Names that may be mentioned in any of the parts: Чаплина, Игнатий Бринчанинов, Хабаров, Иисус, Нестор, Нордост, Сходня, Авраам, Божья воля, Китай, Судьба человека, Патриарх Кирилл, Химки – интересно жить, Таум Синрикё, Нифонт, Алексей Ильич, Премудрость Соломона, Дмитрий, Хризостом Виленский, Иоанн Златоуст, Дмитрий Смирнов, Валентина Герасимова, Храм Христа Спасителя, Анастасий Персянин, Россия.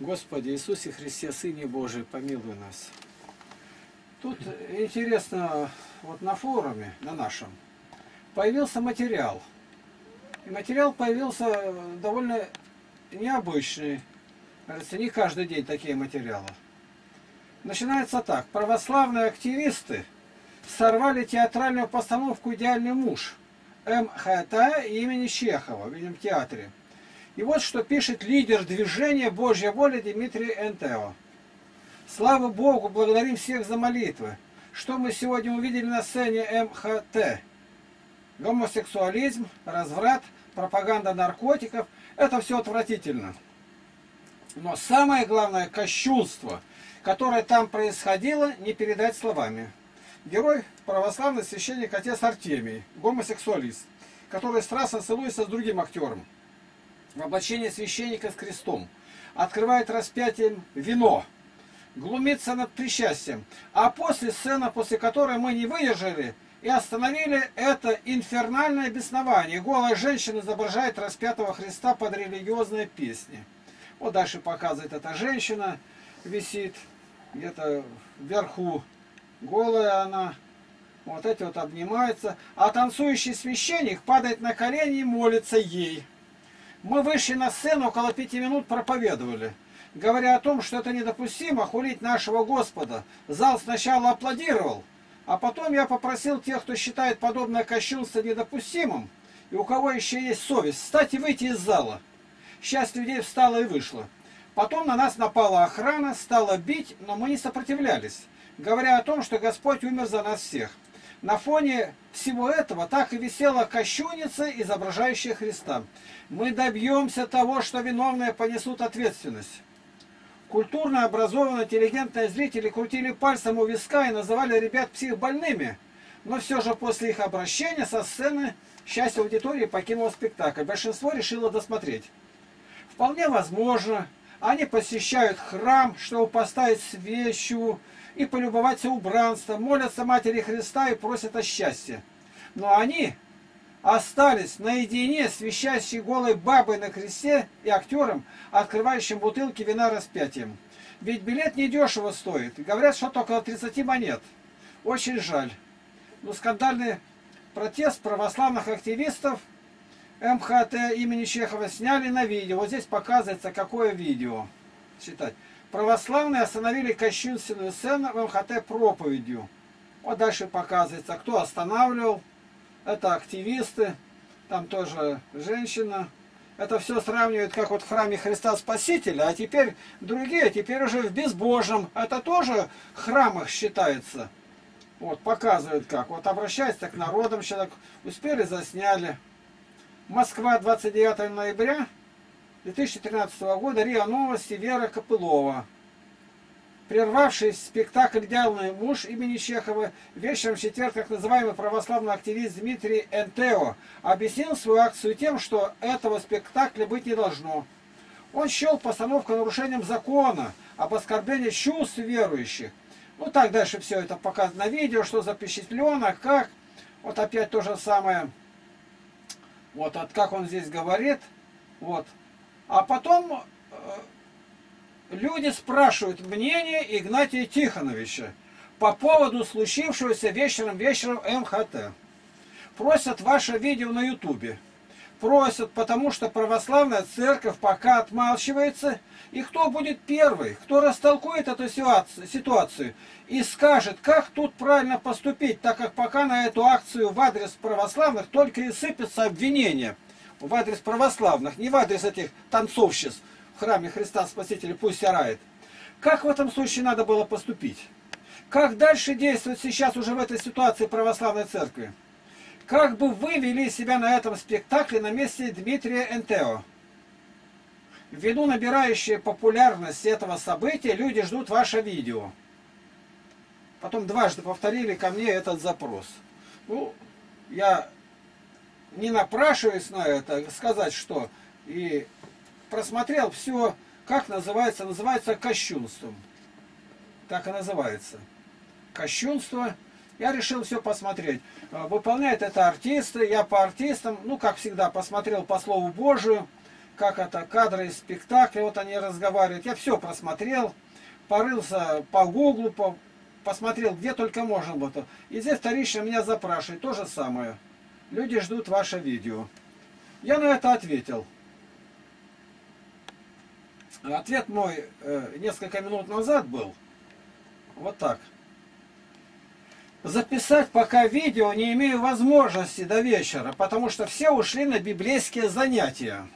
Господи Иисусе Христе, Сыне Божий, помилуй нас. Тут интересно, вот на форуме, на нашем, появился материал. И материал появился довольно необычный. Кажется, не каждый день такие материалы. Начинается так. Православные активисты сорвали театральную постановку «Идеальный муж» М.Х.Т. имени Чехова в Великом театре. И вот что пишет лидер движения «Божья воля» Дмитрий Энтео. «Слава Богу, благодарим всех за молитвы. Что мы сегодня увидели на сцене М.Х.Т.? Гомосексуализм, разврат, пропаганда наркотиков – это все отвратительно. Но самое главное – кощунство, которое там происходило, не передать словами. Герой православный священник отец Артемий, гомосексуалист, который страстно целуется с другим актером. В облачении священника с крестом. Открывает распятием вино. Глумится над причастием. А после сцена, после которой мы не выдержали и остановили это инфернальное беснование. Голая женщина изображает распятого Христа под религиозные песни». Вот дальше показывает, эта женщина висит где-то вверху. Голая она, вот эти вот обнимаются, а танцующий священник падает на колени и молится ей. Мы вышли на сцену, около 5 минут проповедовали, говоря о том, что это недопустимо хулить нашего Господа. Зал сначала аплодировал, а потом я попросил тех, кто считает подобное кощунство недопустимым, и у кого еще есть совесть, встать и выйти из зала. Часть людей встала и вышла. Потом на нас напала охрана, стала бить, но мы не сопротивлялись, говоря о том, что Господь умер за нас всех. На фоне всего этого так и висела кощуница, изображающая Христа. Мы добьемся того, что виновные понесут ответственность. Культурно образованные, интеллигентные зрители крутили пальцем у виска и называли ребят психбольными. Но все же после их обращения со сцены часть аудитории покинула спектакль. Большинство решило досмотреть. Вполне возможно, они посещают храм, чтобы поставить свечу, и полюбоваться убранством, молятся Матери Христа и просят о счастье. Но они остались наедине с вещающей голой бабой на кресте и актером, открывающим бутылки вина распятием. Ведь билет недешево стоит. Говорят, что около 30 монет. Очень жаль. Но скандальный протест православных активистов МХТ имени Чехова сняли на видео. Вот здесь показывается, какое видео. Читать. Православные остановили кощунственную сцену в МХТ проповедью. Вот дальше показывается, кто останавливал. Это активисты, там тоже женщина. Это все сравнивают, как вот в храме Христа Спасителя, а теперь другие, теперь уже в безбожном. Это тоже в храмах считается. Вот, показывают как. Вот обращается к народам человек. Успели, засняли. Москва, 29 ноября. 2013 года, РИА Новости, Вера Копылова. Прервавший спектакль «Идеальный муж» имени Чехова, вечером в четверг так называемый православный активист Дмитрий Энтео объяснил свою акцию тем, что этого спектакля быть не должно. Он счел постановку нарушением закона об оскорблении чувств верующих. Ну так дальше все это показано на видео, что запечатлено, как. Вот опять то же самое. Вот, вот как он здесь говорит. Вот. А потом люди спрашивают мнение Игнатия Тихоновича по поводу случившегося вечером МХТ. Просят ваше видео на ютубе. Просят, потому что православная церковь пока отмалчивается. И кто будет первый, кто растолкует эту ситуацию и скажет, как тут правильно поступить, так как пока на эту акцию в адрес православных только и сыпятся обвинения. В адрес православных, не в адрес этих танцовщиц в храме Христа Спасителя, пусть орает. Как в этом случае надо было поступить? Как дальше действовать сейчас уже в этой ситуации православной церкви? Как бы вы вели себя на этом спектакле на месте Дмитрия Энтео? Ввиду набирающей популярности этого события, люди ждут ваше видео. Потом дважды повторили ко мне этот запрос. Ну, я не напрашиваясь на это, сказать, что и просмотрел все, как называется, называется кощунством. Так и называется. Кощунство. Я решил все посмотреть. Выполняют это артисты. Я по артистам, ну, как всегда, посмотрел по Слову Божию. как это, кадры из спектакля, вот они разговаривают. Я все просмотрел, порылся по гуглу, посмотрел, где только можно было. И здесь вторично меня запрашивают, то же самое. Люди ждут ваше видео. Я на это ответил. Ответ мой несколько минут назад был. Вот так. Записать пока видео не имею возможности до вечера, потому что все ушли на библейские занятия,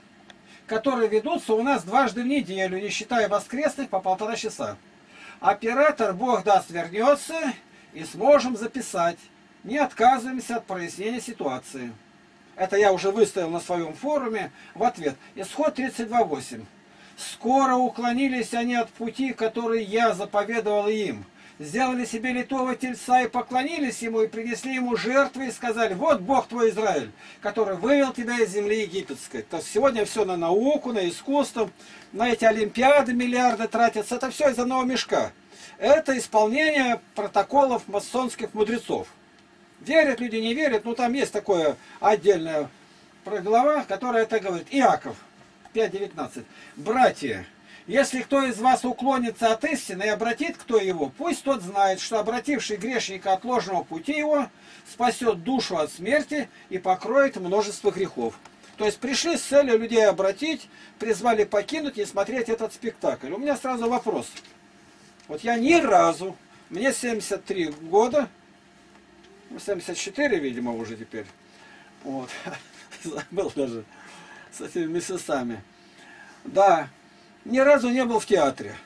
которые ведутся у нас дважды в неделю, не считая воскресных, по 1,5 часа. Оператор, Бог даст, вернется и сможем записать. Не отказываемся от прояснения ситуации. Это я уже выставил на своем форуме в ответ. Исход 32.8. Скоро уклонились они от пути, который я заповедовал им. Сделали себе литого тельца и поклонились ему, и принесли ему жертвы, и сказали: вот Бог твой Израиль, который вывел тебя из земли египетской. То есть сегодня все на науку, на искусство, на эти олимпиады миллиарды тратятся. Это все из одного мешка. Это исполнение протоколов масонских мудрецов. Верят люди, не верят, но там есть такое отдельная глава, которая это говорит. Иаков 5.19. Братья, если кто из вас уклонится от истины и обратит кто его, пусть тот знает, что обративший грешника от ложного пути его спасет душу от смерти и покроет множество грехов. То есть пришли с целью людей обратить, призвали покинуть и смотреть этот спектакль. У меня сразу вопрос. Вот я ни разу, мне 73 года, 74, видимо, уже теперь, вот, забыл даже с этими месяцами, да, ни разу не был в театре.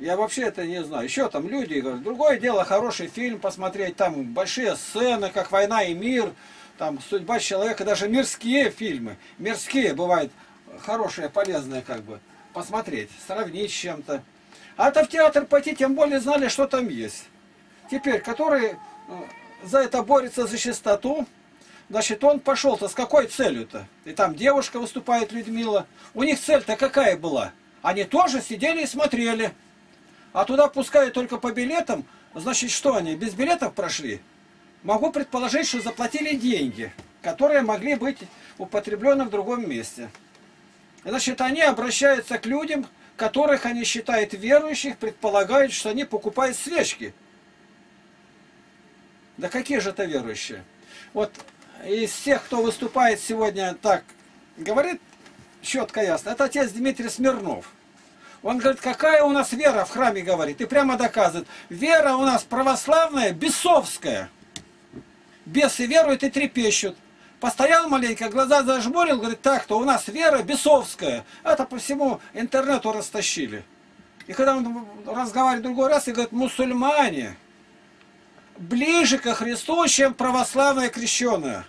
Я вообще это не знаю. Еще там люди говорят, другое дело, хороший фильм посмотреть, там большие сцены, как «Война и мир», там «Судьба человека», даже мирские фильмы. Мирские бывают хорошие, полезные, как бы, посмотреть, сравнить с чем-то. А-то в театр пойти, тем более знали, что там есть. Теперь, который за это борется, за чистоту, значит, он пошел-то с какой целью-то? И там девушка выступает, Людмила. У них цель-то какая была? Они тоже сидели и смотрели. А туда пускают только по билетам. Значит, что они, без билетов прошли? Могу предположить, что заплатили деньги, которые могли быть употреблены в другом месте. Значит, они обращаются к людям, которых они считают верующих, предполагают, что они покупают свечки. Да какие же это верующие? Вот из всех, кто выступает сегодня, так говорит, четко ясно, это отец Дмитрий Смирнов. Он говорит, какая у нас вера в храме, говорит, и прямо доказывает. Вера у нас православная, бесовская. Бесы веруют и трепещут. Постоял маленько, глаза зажмурил, говорит, так-то у нас вера бесовская. Это по всему интернету растащили. И когда он разговаривает в другой раз, и говорит, мусульмане ближе ко Христу, чем православная крещеная.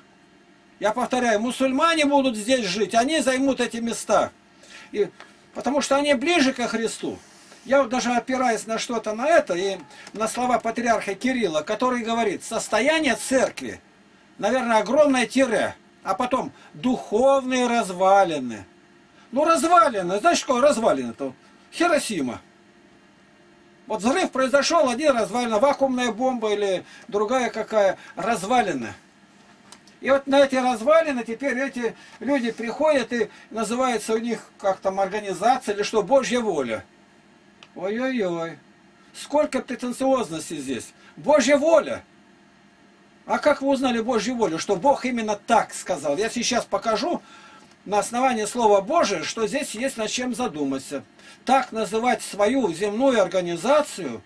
Я повторяю, мусульмане будут здесь жить, они займут эти места. И, потому что они ближе ко Христу. Я вот даже опираясь на что-то на это, и на слова патриарха Кирилла, который говорит, состояние церкви, наверное, огромное тире, а потом духовные развалины. Ну, развалины, знаешь, что развалины-то? Хиросима. Вот взрыв произошел, один развалина, вакуумная бомба или другая какая, развалина. И вот на эти развалины теперь эти люди приходят и называется у них как там организация или что, Божья воля. Ой-ой-ой, сколько претенциозности здесь. Божья воля. А как вы узнали Божью волю, что Бог именно так сказал? Я сейчас покажу на основании слова Божия, что здесь есть над чем задуматься. Так называть свою земную организацию,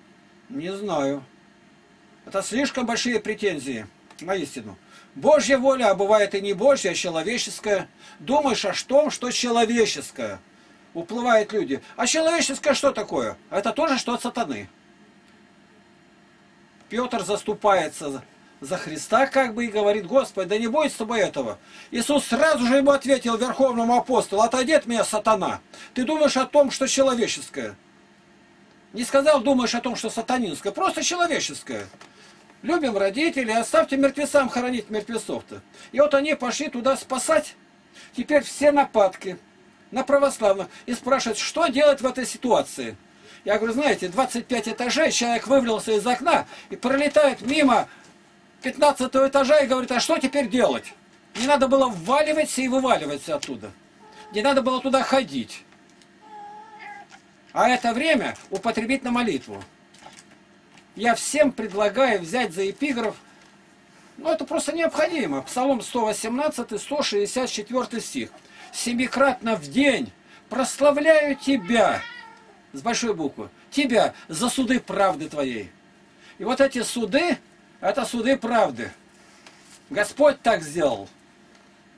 не знаю. Это слишком большие претензии на истину. Божья воля, а бывает и не Божья, а человеческая. Думаешь о том, что человеческое. Уплывают люди. А человеческое что такое? Это тоже что от сатаны. Петр заступается за Христа, как бы, и говорит, Господи, да не будет с тобой этого. Иисус сразу же ему ответил, верховному апостолу, отойди от меня, сатана. Ты думаешь о том, что человеческое. Не сказал, думаешь о том, что сатанинское, просто человеческое. Любим родителей, оставьте мертвецам хоронить мертвецов-то. И вот они пошли туда спасать. Теперь все нападки на православных. И спрашивают, что делать в этой ситуации. Я говорю, знаете, 25 этажей, человек вывалился из окна и пролетает мимо 15 этажа и говорит, а что теперь делать? Не надо было вваливаться и вываливаться оттуда. не надо было туда ходить. А это время употребить на молитву. Я всем предлагаю взять за эпиграф, ну это просто необходимо, Псалом 118, 164 стих. «Семикратно в день прославляю Тебя», с большой буквы, «Тебя за суды правды Твоей». И вот эти суды, это суды правды. Господь так сделал,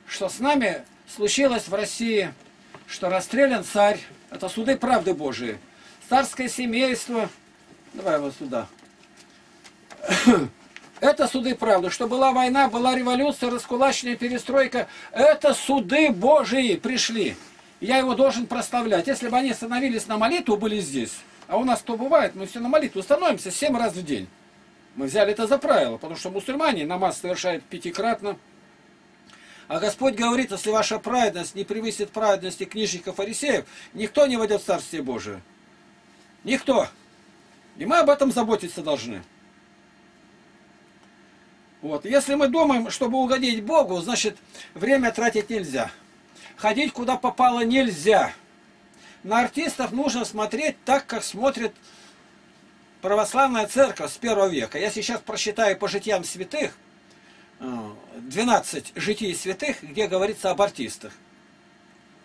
что с нами случилось в России, что расстрелян царь, это суды правды Божьей, царское семейство, давай вот сюда, это суды правды, что была война, была революция, раскулачная перестройка, это суды Божьи пришли, я его должен прославлять. Если бы они становились на молитву, были здесь, а у нас то бывает, мы все на молитву становимся 7 раз в день. Мы взяли это за правило, потому что мусульмане намаз совершают 5-кратно. А Господь говорит, если ваша праведность не превысит праведности книжников фарисеев, никто не войдет в Царствие Божие. Никто. И мы об этом заботиться должны. Вот. Если мы думаем, чтобы угодить Богу, значит, время тратить нельзя. Ходить куда попало нельзя. На артистов нужно смотреть так, как смотрит православная церковь с 1 века. Я сейчас прочитаю по житиям святых, 12 житий святых, где говорится об артистах.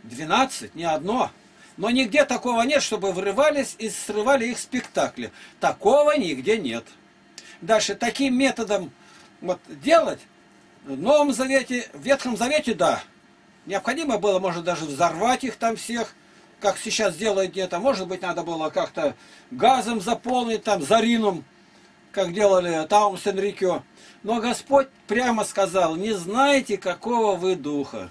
12, не одно. Но нигде такого нет, чтобы врывались и срывали их спектакли. Такого нигде нет. Дальше, таким методом вот делать, в Новом Завете, в Ветхом Завете, да. Необходимо было, может, даже взорвать их там всех, как сейчас делают где-то, может быть, надо было как-то газом заполнить, там, зарином, как делали Таум Синрикё. Но Господь прямо сказал, не знаете, какого вы духа.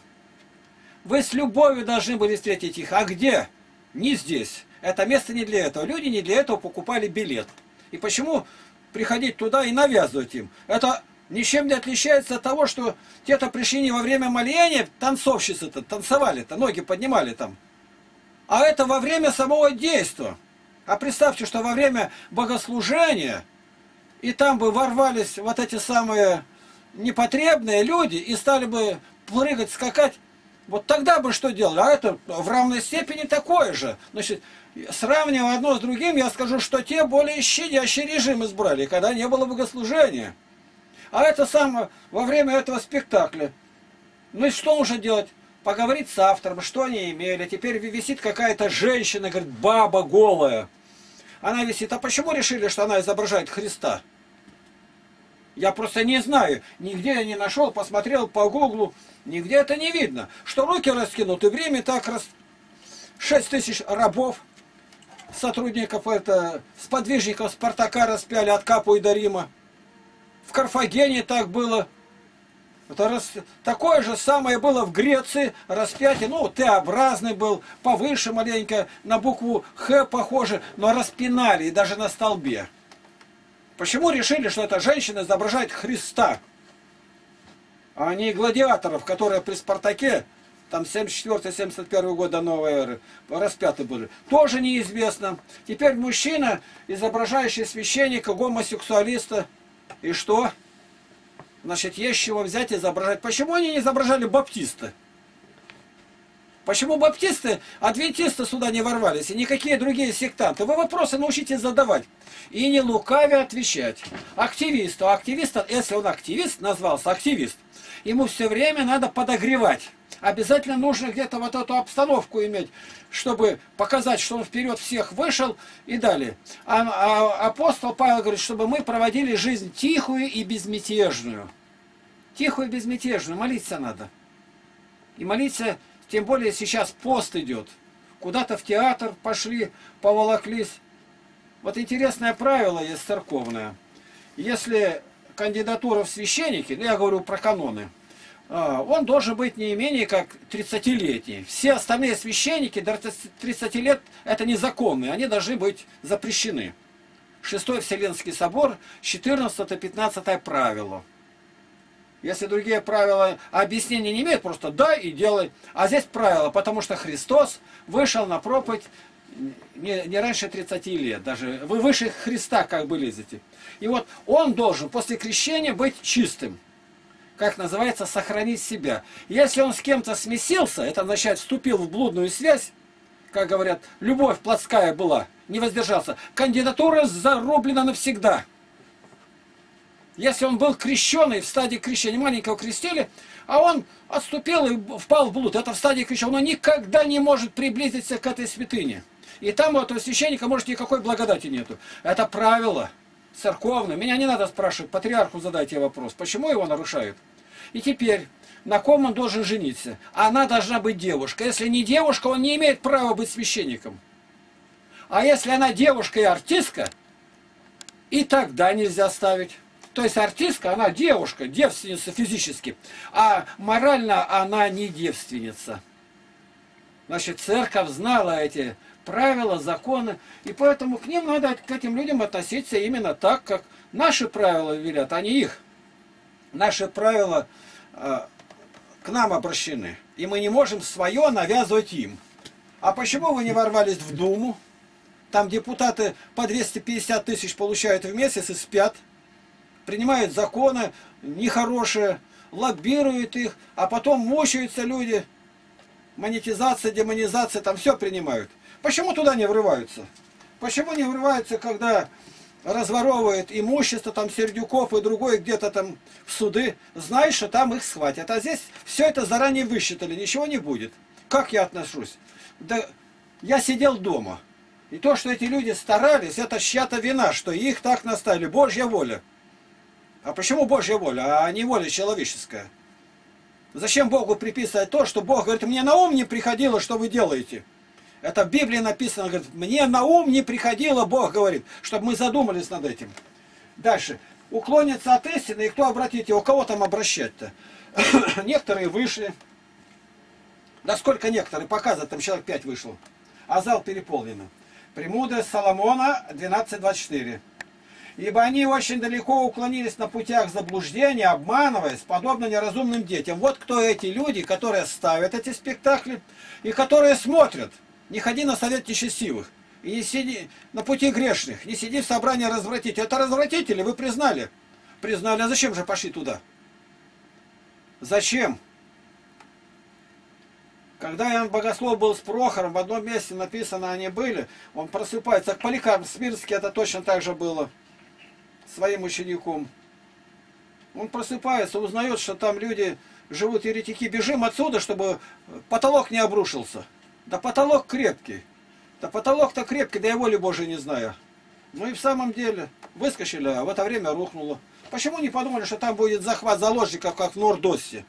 Вы с любовью должны были встретить их. А где? Не здесь. Это место не для этого. Люди не для этого покупали билет. И почему приходить туда и навязывать им? Это ничем не отличается от того, что те-то пришли не во время моления, танцовщицы-то танцевали-то, ноги поднимали там. А это во время самого действия. А представьте, что во время богослужения, и там бы ворвались вот эти самые непотребные люди, и стали бы прыгать, скакать, вот тогда бы что делали? А это в равной степени такое же. Значит, сравнивая одно с другим, я скажу, что те более щадящий режим избрали, когда не было богослужения. А это самое во время этого спектакля. Ну и что нужно делать? Поговорить с автором, что они имели. Теперь висит какая-то женщина, говорит, баба голая. Она висит. А почему решили, что она изображает Христа? Я просто не знаю. Нигде я не нашел, посмотрел по гуглу. Нигде это не видно. Что руки раскинуты, в Риме так раз 6000 рабов, сотрудников, это, сподвижников Спартака распяли от Капу и до Рима. В Карфагене так было. Такое же самое было в Греции, распятие, ну, Т-образный был, повыше маленько, на букву Х похоже, но распинали, и даже на столбе. Почему решили, что эта женщина изображает Христа, а не гладиаторов, которые при Спартаке, там 74-71 года новой эры, распяты были? Тоже неизвестно. Теперь мужчина, изображающий священника, гомосексуалиста, и что? Значит, есть чего взять и изображать. Почему они не изображали баптисты? Почему баптисты, адвентисты сюда не ворвались, и никакие другие сектанты? Вы вопросы научитесь задавать. И не лукавя отвечать. Активисту, активиста, если он активист, назвался активист, ему все время надо подогревать. Обязательно нужно где-то вот эту обстановку иметь, чтобы показать, что он вперед всех вышел и далее. А апостол Павел говорит, чтобы мы проводили жизнь тихую и безмятежную. Тихую и безмятежную. Молиться надо. И молиться, тем более сейчас пост идет. Куда-то в театр пошли, поволоклись. Вот интересное правило есть церковное. Если кандидатура в священники, ну я говорю про каноны, он должен быть не менее как 30-летний. Все остальные священники до 30 лет это незаконные, они должны быть запрещены. 6-й Вселенский собор, 14-15 правило. Если другие правила объяснения не имеют, просто дай и делай. А здесь правило, потому что Христос вышел на проповедь не раньше 30 лет. Даже вы выше Христа как бы лезете. И вот он должен после крещения быть чистым. как называется, сохранить себя. Если он с кем-то смесился, это означает, вступил в блудную связь, как говорят, любовь плотская была, не воздержался, кандидатура зарублена навсегда. Если он был крещеный, в стадии крещения, маленького крестили, а он отступил и впал в блуд, это в стадии крещения, он никогда не может приблизиться к этой святыне. И там у этого священника, может, никакой благодати нету. Это правило церковное. Меня не надо спрашивать, патриарху задайте вопрос, почему его нарушают. И теперь, на ком он должен жениться? Она должна быть девушка. Если не девушка, он не имеет права быть священником. А если она девушка и артистка, и тогда нельзя ставить. То есть артистка, она девушка, девственница физически, а морально она не девственница. Значит, церковь знала эти правила, законы, и поэтому к ним надо, к этим людям относиться именно так, как наши правила велят, а не их. Наши правила к нам обращены, и мы не можем свое навязывать им. А почему вы не ворвались в Думу? Там депутаты по 250 тысяч получают в месяц и спят. Принимают законы нехорошие, лоббируют их, а потом мучаются люди. Монетизация, демонизация, там все принимают. Почему туда не врываются? Почему не врываются, когда разворовывают имущество, там Сердюков и другой где-то там в суды, знаешь, что там их схватят. А здесь все это заранее высчитали, ничего не будет. Как я отношусь? Да я сидел дома. И то, что эти люди старались, это чья-то вина, что их так наставили. Божья воля. А почему Божья воля, а не воля человеческая? Зачем Богу приписывать то, что Бог говорит, мне на ум не приходило, что вы делаете? Это в Библии написано, говорит, мне на ум не приходило, Бог говорит, чтобы мы задумались над этим. Дальше. Уклонится от истины, и кто обратит его? Кого там обращать-то? Некоторые вышли. Да сколько некоторые? Показывают, там человек 5 вышло. А зал переполнен. Премудрость Соломона 12:24. Ибо они очень далеко уклонились на путях заблуждения, обманываясь, подобно неразумным детям. Вот кто эти люди, которые ставят эти спектакли и которые смотрят. Не ходи на совет нечестивых и не сиди на пути грешных, не сиди в собрании развратителей. Это развратители, вы признали. Признали, а зачем же пошли туда? Зачем? Когда Иоанн Богослов был с Прохором, в одном месте написано, они были, он просыпается. Поликарп Смирский, это точно так же было. Своим учеником. Он просыпается, узнает, что там люди живут еретики. Бежим отсюда, чтобы потолок не обрушился. Да потолок крепкий. Да потолок-то крепкий, да я воли Божией не знаю. Ну и в самом деле выскочили, а в это время рухнуло. Почему не подумали, что там будет захват заложников, как в Нордосте?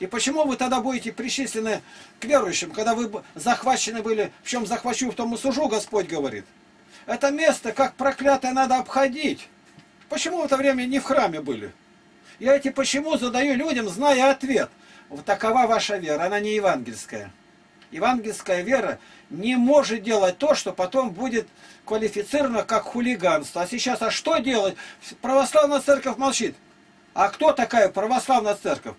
И почему вы тогда будете причислены к верующим, когда вы захвачены были, в чем захвачу, в том и сужу, Господь говорит. Это место, как проклятое, надо обходить. Почему в это время не в храме были? Я эти почему задаю людям, зная ответ. Вот такова ваша вера, она не евангельская. Евангельская вера не может делать то, что потом будет квалифицировано как хулиганство. А сейчас, а что делать? Православная церковь молчит. А кто такая православная церковь?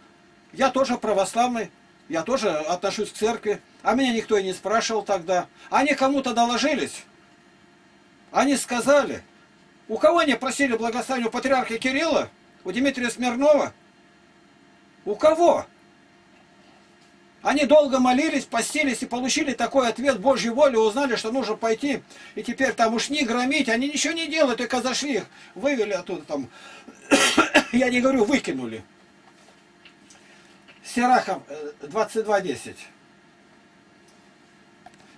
Я тоже православный, я тоже отношусь к церкви. А меня никто и не спрашивал тогда. Они кому-то доложились. Они сказали... У кого они просили благословения? У патриарха Кирилла? У Дмитрия Смирнова? У кого? Они долго молились, постились и получили такой ответ Божьей воли, узнали, что нужно пойти. И теперь там уж не громить, они ничего не делают, только зашли их, вывели оттуда там. Я не говорю, выкинули. Сирахов 22:10.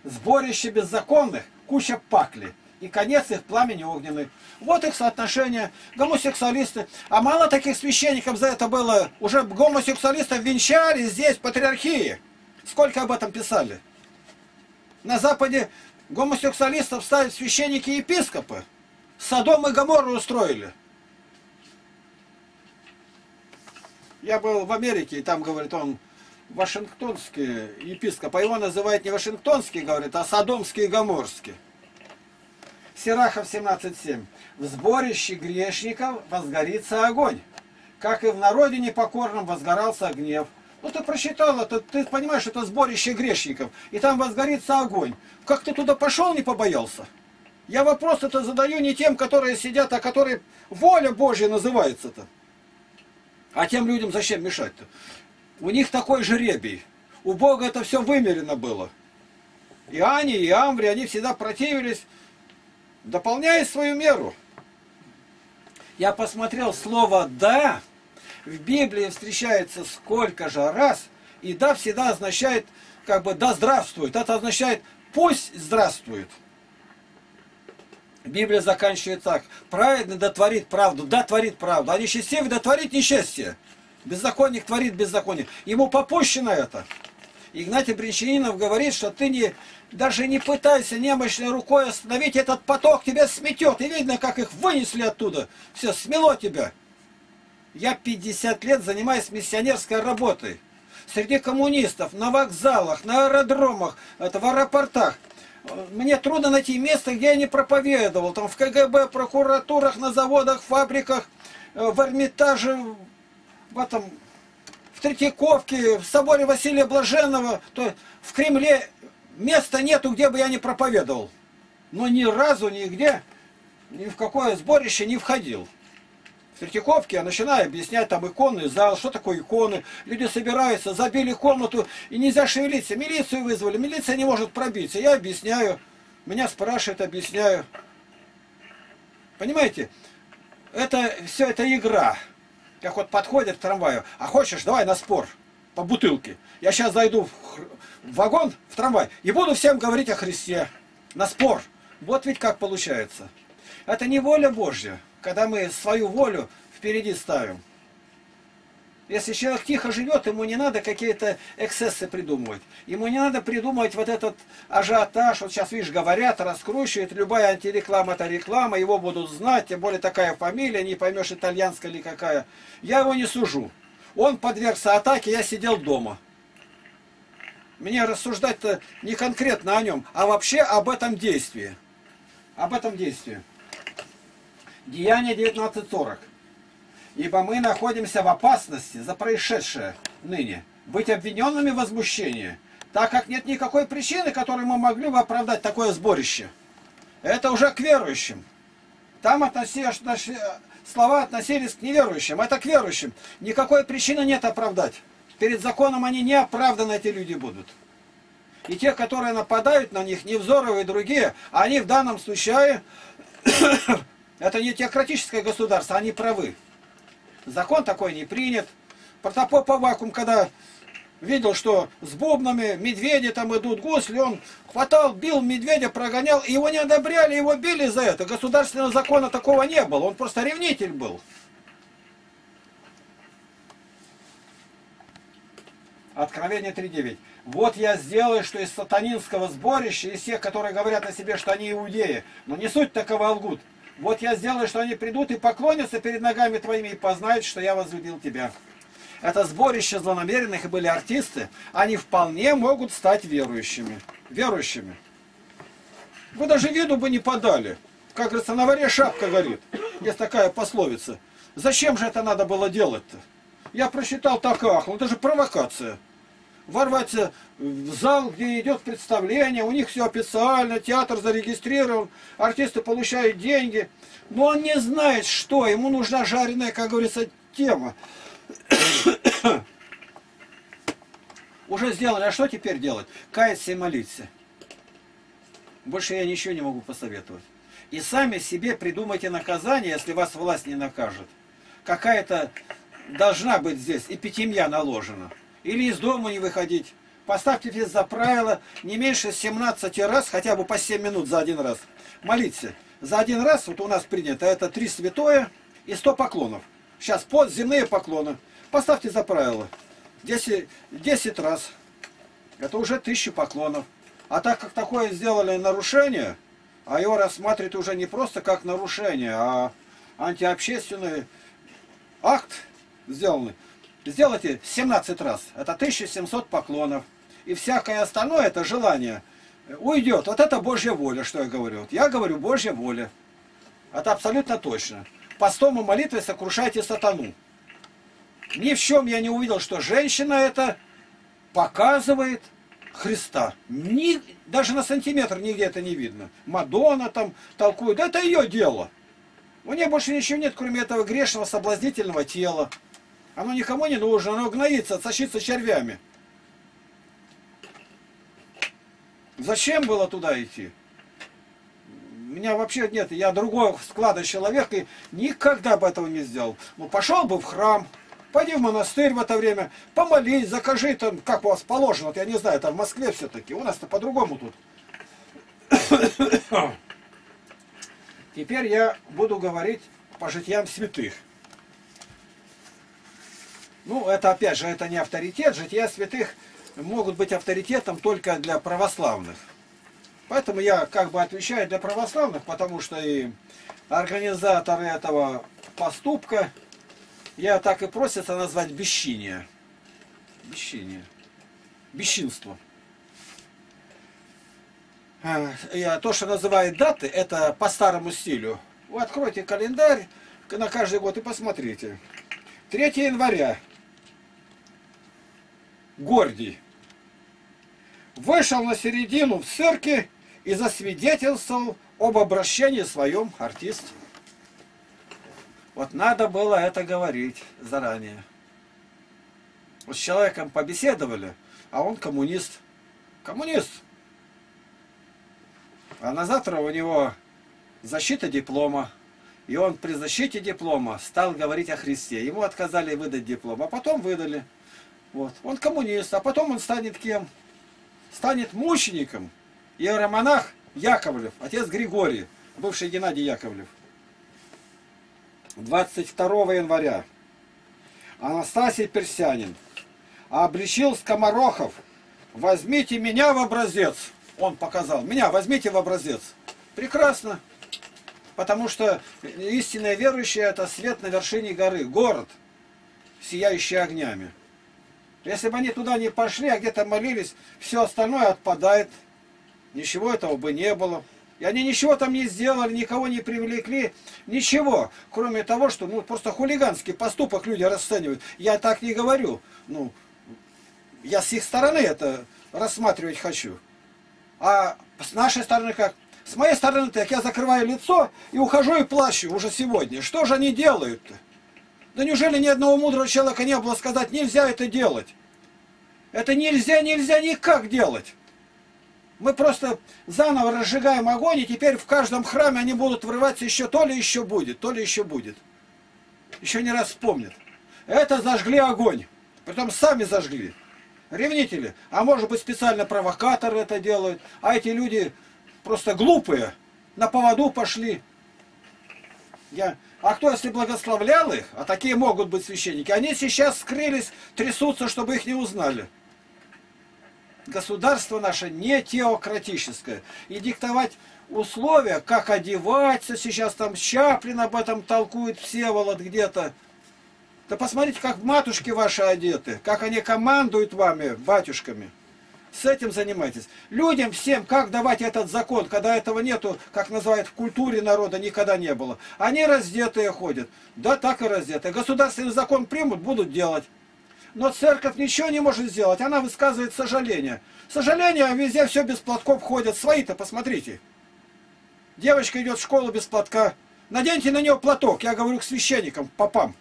Сборище беззаконных, куча пакли. И конец их пламени огненный. Вот их соотношение. Гомосексуалисты. А мало таких священников за это было. Уже гомосексуалистов венчали здесь, в патриархии. Сколько об этом писали. На Западе гомосексуалистов ставят священники и епископы. Содом и Гоморру устроили. Я был в Америке, и там, говорит, он вашингтонский епископ. А его называют не вашингтонский, говорит, а содомский и гоморский. Сирахов 17:7. В сборище грешников возгорится огонь, как и в народе непокорном возгорался гнев. Ну ты прочитал это, ты понимаешь, что это сборище грешников, и там возгорится огонь. Как ты туда пошел, не побоялся? Я вопрос это задаю не тем, которые сидят, а которые воля Божья называется-то. А тем людям зачем мешать-то? У них такой жребий. У Бога это все вымерено было. И Ани, и Амври, они всегда противились, дополняя свою меру. Я посмотрел слово «да». В Библии встречается сколько же раз. И «да» всегда означает, как бы, «да здравствует». Это означает «пусть здравствует». Библия заканчивает так. Праведный да творит правду, а нечестивый да творит нечестие. Беззаконник творит беззаконие. Ему попущено это. Игнатий Бринчанинов говорит, что ты даже не пытайся немощной рукой остановить этот поток, тебя сметет. И видно, как их вынесли оттуда. Все, смело тебя. Я 50 лет занимаюсь миссионерской работой. Среди коммунистов, на вокзалах, на аэродромах, в аэропортах. Мне трудно найти место, где я не проповедовал. Там в КГБ, прокуратурах, на заводах, фабриках, в Эрмитаже, в Третьяковке, в соборе Василия Блаженного. То есть в Кремле места нету, где бы я не проповедовал. Но ни разу, нигде, ни в какое сборище не входил. В Третьяковке я начинаю объяснять там иконный зал, что такое иконы. Люди собираются, забили комнату, и нельзя шевелиться. Милицию вызвали, милиция не может пробиться. Я объясняю, меня спрашивают, объясняю. Понимаете, это все это игра. Как вот подходит к трамваю, а хочешь, давай на спор по бутылке. Я сейчас зайду в вагон, в трамвай, и буду всем говорить о Христе. На спор. Вот ведь как получается. Это не воля Божья, когда мы свою волю впереди ставим. Если человек тихо живет, ему не надо какие-то эксцессы придумывать. Ему не надо придумывать вот этот ажиотаж. Вот сейчас, видишь, говорят, раскручивают. Любая антиреклама – это реклама, его будут знать. Тем более такая фамилия, не поймешь, итальянская или какая. Я его не сужу. Он подвергся атаке, я сидел дома. Мне рассуждать-то не конкретно о нем, а вообще об этом действии. Об этом действии. Деяние 19:40. Ибо мы находимся в опасности за происшедшее ныне, быть обвиненными в возмущении, так как нет никакой причины, которой мы могли бы оправдать такое сборище. Это уже к верующим. Там слова относились к неверующим, это к верующим. Никакой причины нет оправдать. Перед законом они не оправданы, эти люди будут. И те, которые нападают на них, Невзоров и другие, они в данном случае, это не теократическое государство, они правы. Закон такой не принят. Протопоп Аввакум, когда видел, что с бубнами медведи там идут, гусли, он хватал, бил медведя, прогонял, и его не одобряли, его били за это. Государственного закона такого не было, он просто ревнитель был. Откровение 3:9. «Вот я сделаю, что из сатанинского сборища, из тех, которые говорят о себе, что они иудеи, но не суть такова лгут. Вот я сделаю, что они придут и поклонятся перед ногами твоими и познают, что я возлюбил тебя». Это сборище злонамеренных, и были артисты. Они вполне могут стать верующими. Верующими. Вы даже виду бы не подали. Как говорится, на варе шапка горит. Есть такая пословица. Зачем же это надо было делать-то? Я прочитал так и ахнул. Это же провокация. Ворваться в зал, где идет представление, у них все официально, театр зарегистрирован, артисты получают деньги, но он не знает, что, ему нужна жареная, как говорится, тема. Уже сделали, а что теперь делать? Каяться и молиться. Больше я ничего не могу посоветовать. И сами себе придумайте наказание, если вас власть не накажет. Какая-то должна быть здесь эпитемья наложена. Или из дома не выходить. Поставьте за правило не меньше 17 раз, хотя бы по 7 минут за один раз. Молиться. За один раз, вот у нас принято, это 3 святое и 100 поклонов. Сейчас подземные поклоны. Поставьте за правило 10 раз. Это уже 1000 поклонов. А так как такое сделали нарушение, а его рассматривают уже не просто как нарушение, а антиобщественный акт сделанный. Сделайте 17 раз, это 1700 поклонов. И всякое остальное, это желание, уйдет. Вот это Божья воля, что я говорю. Вот я говорю Божья воля. Это абсолютно точно. Постом и молитвой сокрушайте сатану. Ни в чем я не увидел, что женщина это показывает Христа. Даже на сантиметр нигде это не видно. Мадонна там толкует. Это ее дело. У нее больше ничего нет, кроме этого грешного соблазнительного тела. Оно никому не нужно, оно гноится, сочится червями. Зачем было туда идти? Меня вообще нет, я другого склада человек и никогда бы этого не сделал. Ну, пошел бы в храм, пойди в монастырь в это время, помолись, закажи там, как у вас положено, вот я не знаю, там в Москве все-таки, у нас-то по-другому тут. Теперь я буду говорить по житиям святых. Ну, это опять же, это не авторитет, жития святых могут быть авторитетом только для православных. Поэтому я как бы отвечаю для православных, потому что и организаторы этого поступка, я так и просится назвать бесчиние. Бесчиние. Бесчинство. То, что называют даты, это по старому стилю. Вы откройте календарь на каждый год и посмотрите. 3 января. Гордий вышел на середину в церкви и засвидетельствовал об обращении своем артист. Вот надо было это говорить заранее. Вот с человеком побеседовали, а он коммунист. Коммунист. А на завтра у него защита диплома. И он при защите диплома стал говорить о Христе. Ему отказали выдать диплом, а потом выдали. Вот. Он коммунист, а потом он станет кем? Станет мучеником. Иеромонах Яковлев, отец Григорий, бывший Геннадий Яковлев. 22 января Анастасий Персянин обличил скоморохов: возьмите меня в образец. Он показал, меня возьмите в образец. Прекрасно. Потому что истинное верующее — это свет на вершине горы, город, сияющий огнями. Если бы они туда не пошли, а где-то молились, все остальное отпадает. Ничего этого бы не было. И они ничего там не сделали, никого не привлекли, ничего. Кроме того, что ну, просто хулиганский поступок люди расценивают. Я так не говорю. Ну, я с их стороны это рассматривать хочу. А с нашей стороны как? С моей стороны так, я закрываю лицо и ухожу и плачу уже сегодня. Что же они делают-то? Да неужели ни одного мудрого человека не было сказать, нельзя это делать? Это нельзя, нельзя никак делать. Мы просто заново разжигаем огонь, и теперь в каждом храме они будут врываться еще, то ли еще будет, то ли еще будет. Еще не раз вспомнят. Это зажгли огонь. Притом сами зажгли. Ревнители. А может быть специально провокаторы это делают. А эти люди просто глупые. На поводу пошли. А кто, если благословлял их, а такие могут быть священники, они сейчас скрылись, трясутся, чтобы их не узнали. Государство наше не теократическое. И диктовать условия, как одеваться сейчас, там Чаплин об этом толкует, Всеволод где-то. Да посмотрите, как матушки ваши одеты, как они командуют вами, батюшками. С этим занимайтесь. Людям всем, как давать этот закон, когда этого нету, как называют, в культуре народа никогда не было. Они раздетые ходят. Да, так и раздетые. Государственный закон примут, будут делать. Но церковь ничего не может сделать. Она высказывает сожаление. Сожаление, везде все без платков ходят. Свои-то, посмотрите. Девочка идет в школу без платка. Наденьте на нее платок. Я говорю к священникам, попам.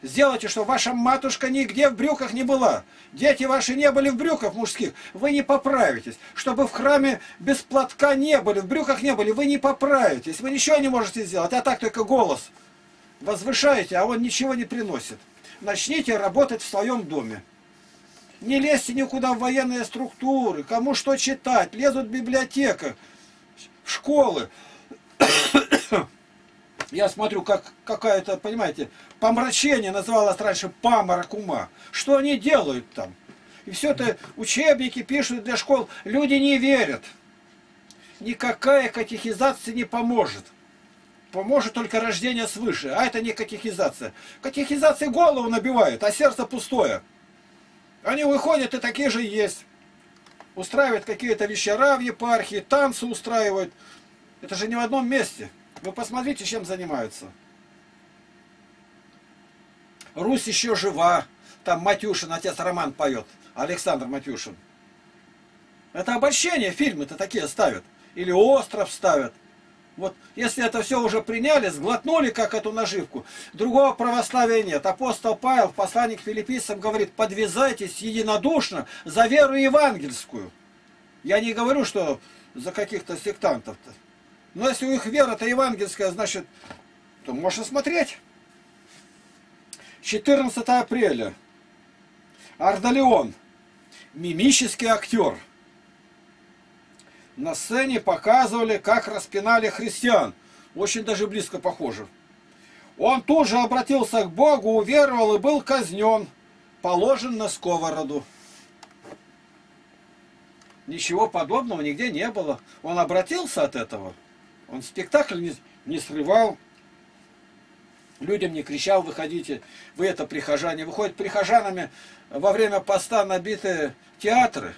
Сделайте, что ваша матушка нигде в брюках не была. Дети ваши не были в брюках мужских. Вы не поправитесь. Чтобы в храме без платка не были, в брюках не были, вы не поправитесь. Вы ничего не можете сделать. А так только голос возвышаете, а он ничего не приносит. Начните работать в своем доме. Не лезьте никуда в военные структуры. Кому что читать. Лезут в библиотеках, в школы. Я смотрю, как какая-то, понимаете, помрачение называлось раньше паморок ума. Что они делают там? И все это учебники пишут для школ. Люди не верят. Никакая катехизация не поможет. Поможет только рождение свыше. А это не катехизация. Катехизация голову набивает, а сердце пустое. Они выходят и такие же есть. Устраивают какие-то вечера в епархии, танцы устраивают. Это же не в одном месте. Вы посмотрите, чем занимаются. Русь еще жива. Там Матюшин, отец Роман поет. Александр Матюшин. Это обольщение, фильмы-то такие ставят. Или «Остров» ставят. Вот, если это все уже приняли, сглотнули как эту наживку, другого православия нет. Апостол Павел в послании к филиппийцам говорит: подвязайтесь единодушно за веру евангельскую. Я не говорю, что за каких-то сектантов-то. Но если у них вера-то евангельская, значит, то можно смотреть. 14 апреля. Ардалион. Мимический актер. На сцене показывали, как распинали христиан. Очень даже близко похоже. Он тут же обратился к Богу, уверовал и был казнен. Положен на сковороду. Ничего подобного нигде не было. Он обратился от этого. Он спектакль не срывал. Людям не кричал: выходите, вы это прихожане. Выходят прихожанами во время поста набитые театры.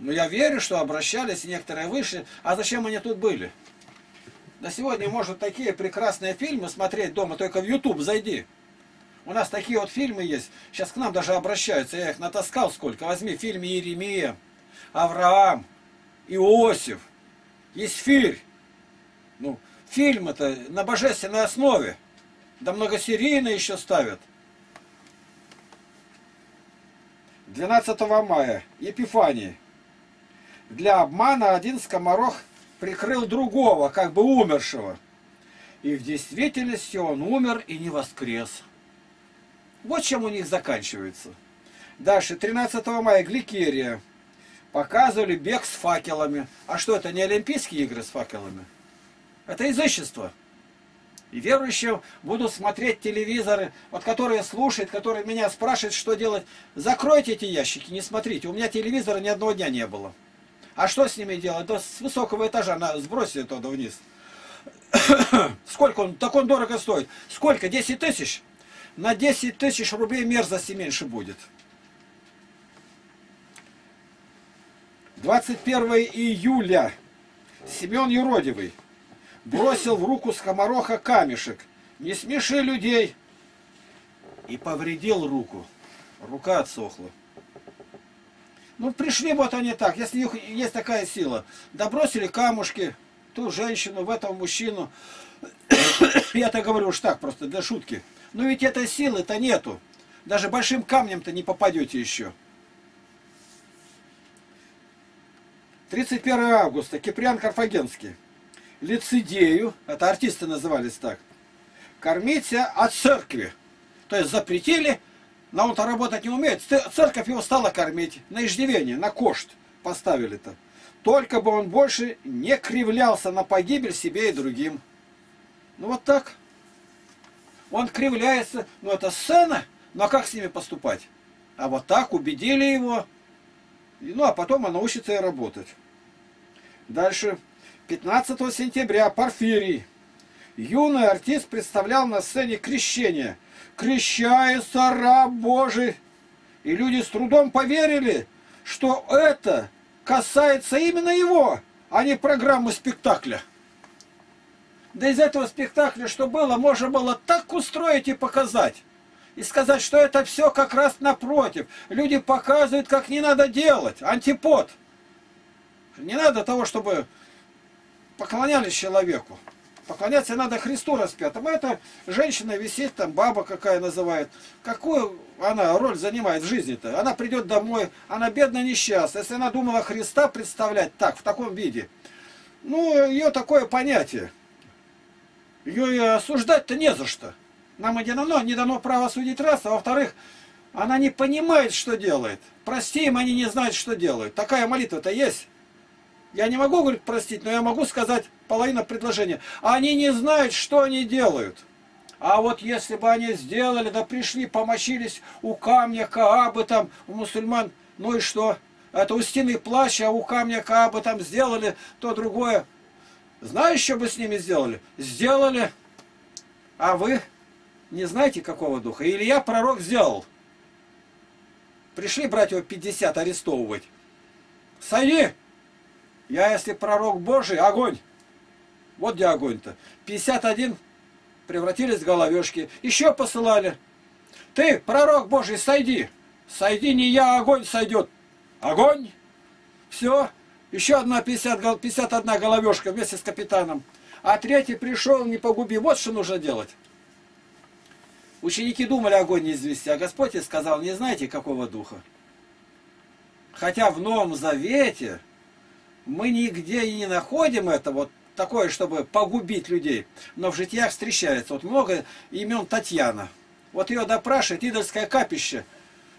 Но я верю, что обращались, некоторые вышли. А зачем они тут были? Да сегодня можно такие прекрасные фильмы смотреть дома, только в YouTube зайди. У нас такие вот фильмы есть. Сейчас к нам даже обращаются, я их натаскал сколько. Возьми фильм Иеремия, Авраам, Иосиф, Есфирь. Ну, фильм это на божественной основе. Да многосерийные еще ставят. 12 мая. Епифании. Для обмана один скоморох прикрыл другого, как бы умершего. И в действительности он умер и не воскрес. Вот чем у них заканчивается. Дальше, 13 мая, Гликерия. Показывали бег с факелами. А что это, не Олимпийские игры с факелами? Это изыщество. И верующие будут смотреть телевизоры, вот которые слушают, которые меня спрашивают, что делать. Закройте эти ящики, не смотрите. У меня телевизора ни одного дня не было. А что с ними делать? Да с высокого этажа сбросили туда вниз. Сколько он? Так он дорого стоит. Сколько? 10 тысяч? На 10 тысяч рублей мерзости меньше будет. 21 июля. Семен Юродивый бросил в руку скомороха камешек. Не смеши людей. И повредил руку. Рука отсохла. Ну, пришли вот они так, если есть такая сила. Добросили камушки, ту женщину, в эту мужчину. Я-то говорю уж так, просто для шутки. Но ведь этой силы-то нету. Даже большим камнем-то не попадете еще. 31 августа. Киприан Карфагенский. Лицедею, это артисты назывались так, кормиться от церкви. То есть запретили. Но он-то работать не умеет. Церковь его стала кормить. На иждивение, на кошт поставили-то. Только бы он больше не кривлялся на погибель себе и другим. Ну вот так. Он кривляется. Ну это сцена. Ну а как с ними поступать? А вот так убедили его. Ну а потом он научится и работать. Дальше. 15 сентября. Порфирий. Юный артист представлял на сцене крещение. Крещается раб Божий. И люди с трудом поверили, что это касается именно его, а не программы спектакля. Да из этого спектакля, что было, можно было так устроить и показать. И сказать, что это все как раз напротив. Люди показывают, как не надо делать. Антипод. Не надо того, чтобы поклонялись человеку. Поклоняться надо Христу распятому. А эта женщина висит, там баба какая называет. Какую она роль занимает в жизни-то? Она придет домой, она бедная, несчастная. Если она думала Христа представлять так, в таком виде, ну, ее такое понятие. Ее и осуждать-то не за что. Нам и не дано право судить раз, а во-вторых, она не понимает, что делает. Прости им, они не знают, что делают. Такая молитва-то есть. Я не могу, говорит, простить, но я могу сказать половину предложения. Они не знают, что они делают. А вот если бы они сделали, да пришли, помочились у камня Каабы там, у мусульман, ну и что? Это у стены плача, а у камня Каабы там сделали то другое. Знаешь, что бы с ними сделали? Сделали. А вы не знаете, какого духа? Илья пророк сделал. Пришли брать его 50 арестовывать. Сойди! Я, если пророк Божий, огонь. Вот где огонь-то. 51 превратились в головешки. Еще посылали. Ты, пророк Божий, сойди. Сойди, не я, огонь сойдет. Огонь. Все. еще одна 51 головешка вместе с капитаном. А третий пришел, не погуби. Вот что нужно делать. Ученики думали огонь не извести, а Господь и сказал, не знаете, какого духа. Хотя в Новом Завете мы нигде и не находим это, вот такое, чтобы погубить людей. Но в житиях встречается. Вот много имен Татьяна. Вот ее допрашивает, идольское капище.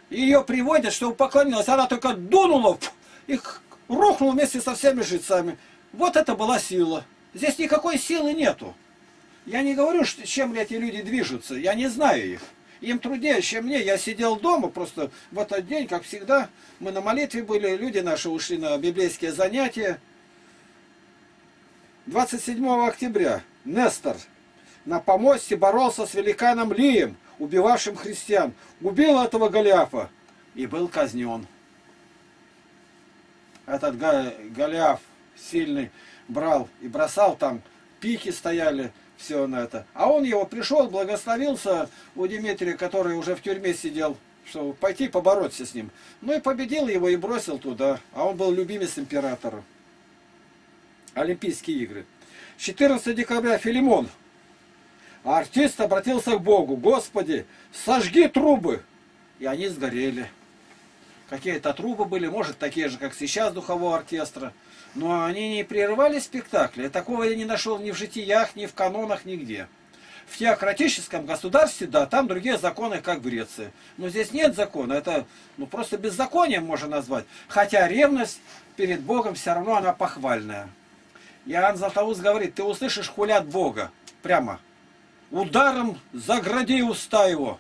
Ее приводят, чтобы поклонилась. Она только дунула и рухнула вместе со всеми жрецами. Вот это была сила. Здесь никакой силы нету. Я не говорю, чем эти люди движутся, я не знаю их. Им труднее, чем мне. Я сидел дома просто в этот день, как всегда. Мы на молитве были, люди наши ушли на библейские занятия. 27 октября Нестор на помосте боролся с великаном Лием, убивавшим христиан. Убил этого Голиафа и был казнен. Этот Голиаф сильный брал и бросал, там пики стояли. Все на это. А он его пришел, благословился у Дмитрия, который уже в тюрьме сидел, чтобы пойти побороться с ним. Ну и победил его и бросил туда. А он был любимец императора. Олимпийские игры. 14 декабря Филимон. Артист обратился к Богу. Господи, сожги трубы. И они сгорели. Какие-то трубы были, может, такие же, как сейчас духового оркестра. Но они не прерывали спектакли. Такого я не нашел ни в житиях, ни в канонах, нигде. В теократическом государстве, да, там другие законы, как в Греции. Но здесь нет закона. Это ну, просто беззаконие можно назвать. Хотя ревность перед Богом все равно она похвальная. Иоанн Златоуст говорит, ты услышишь хулят Бога. Прямо. Ударом загради уста его.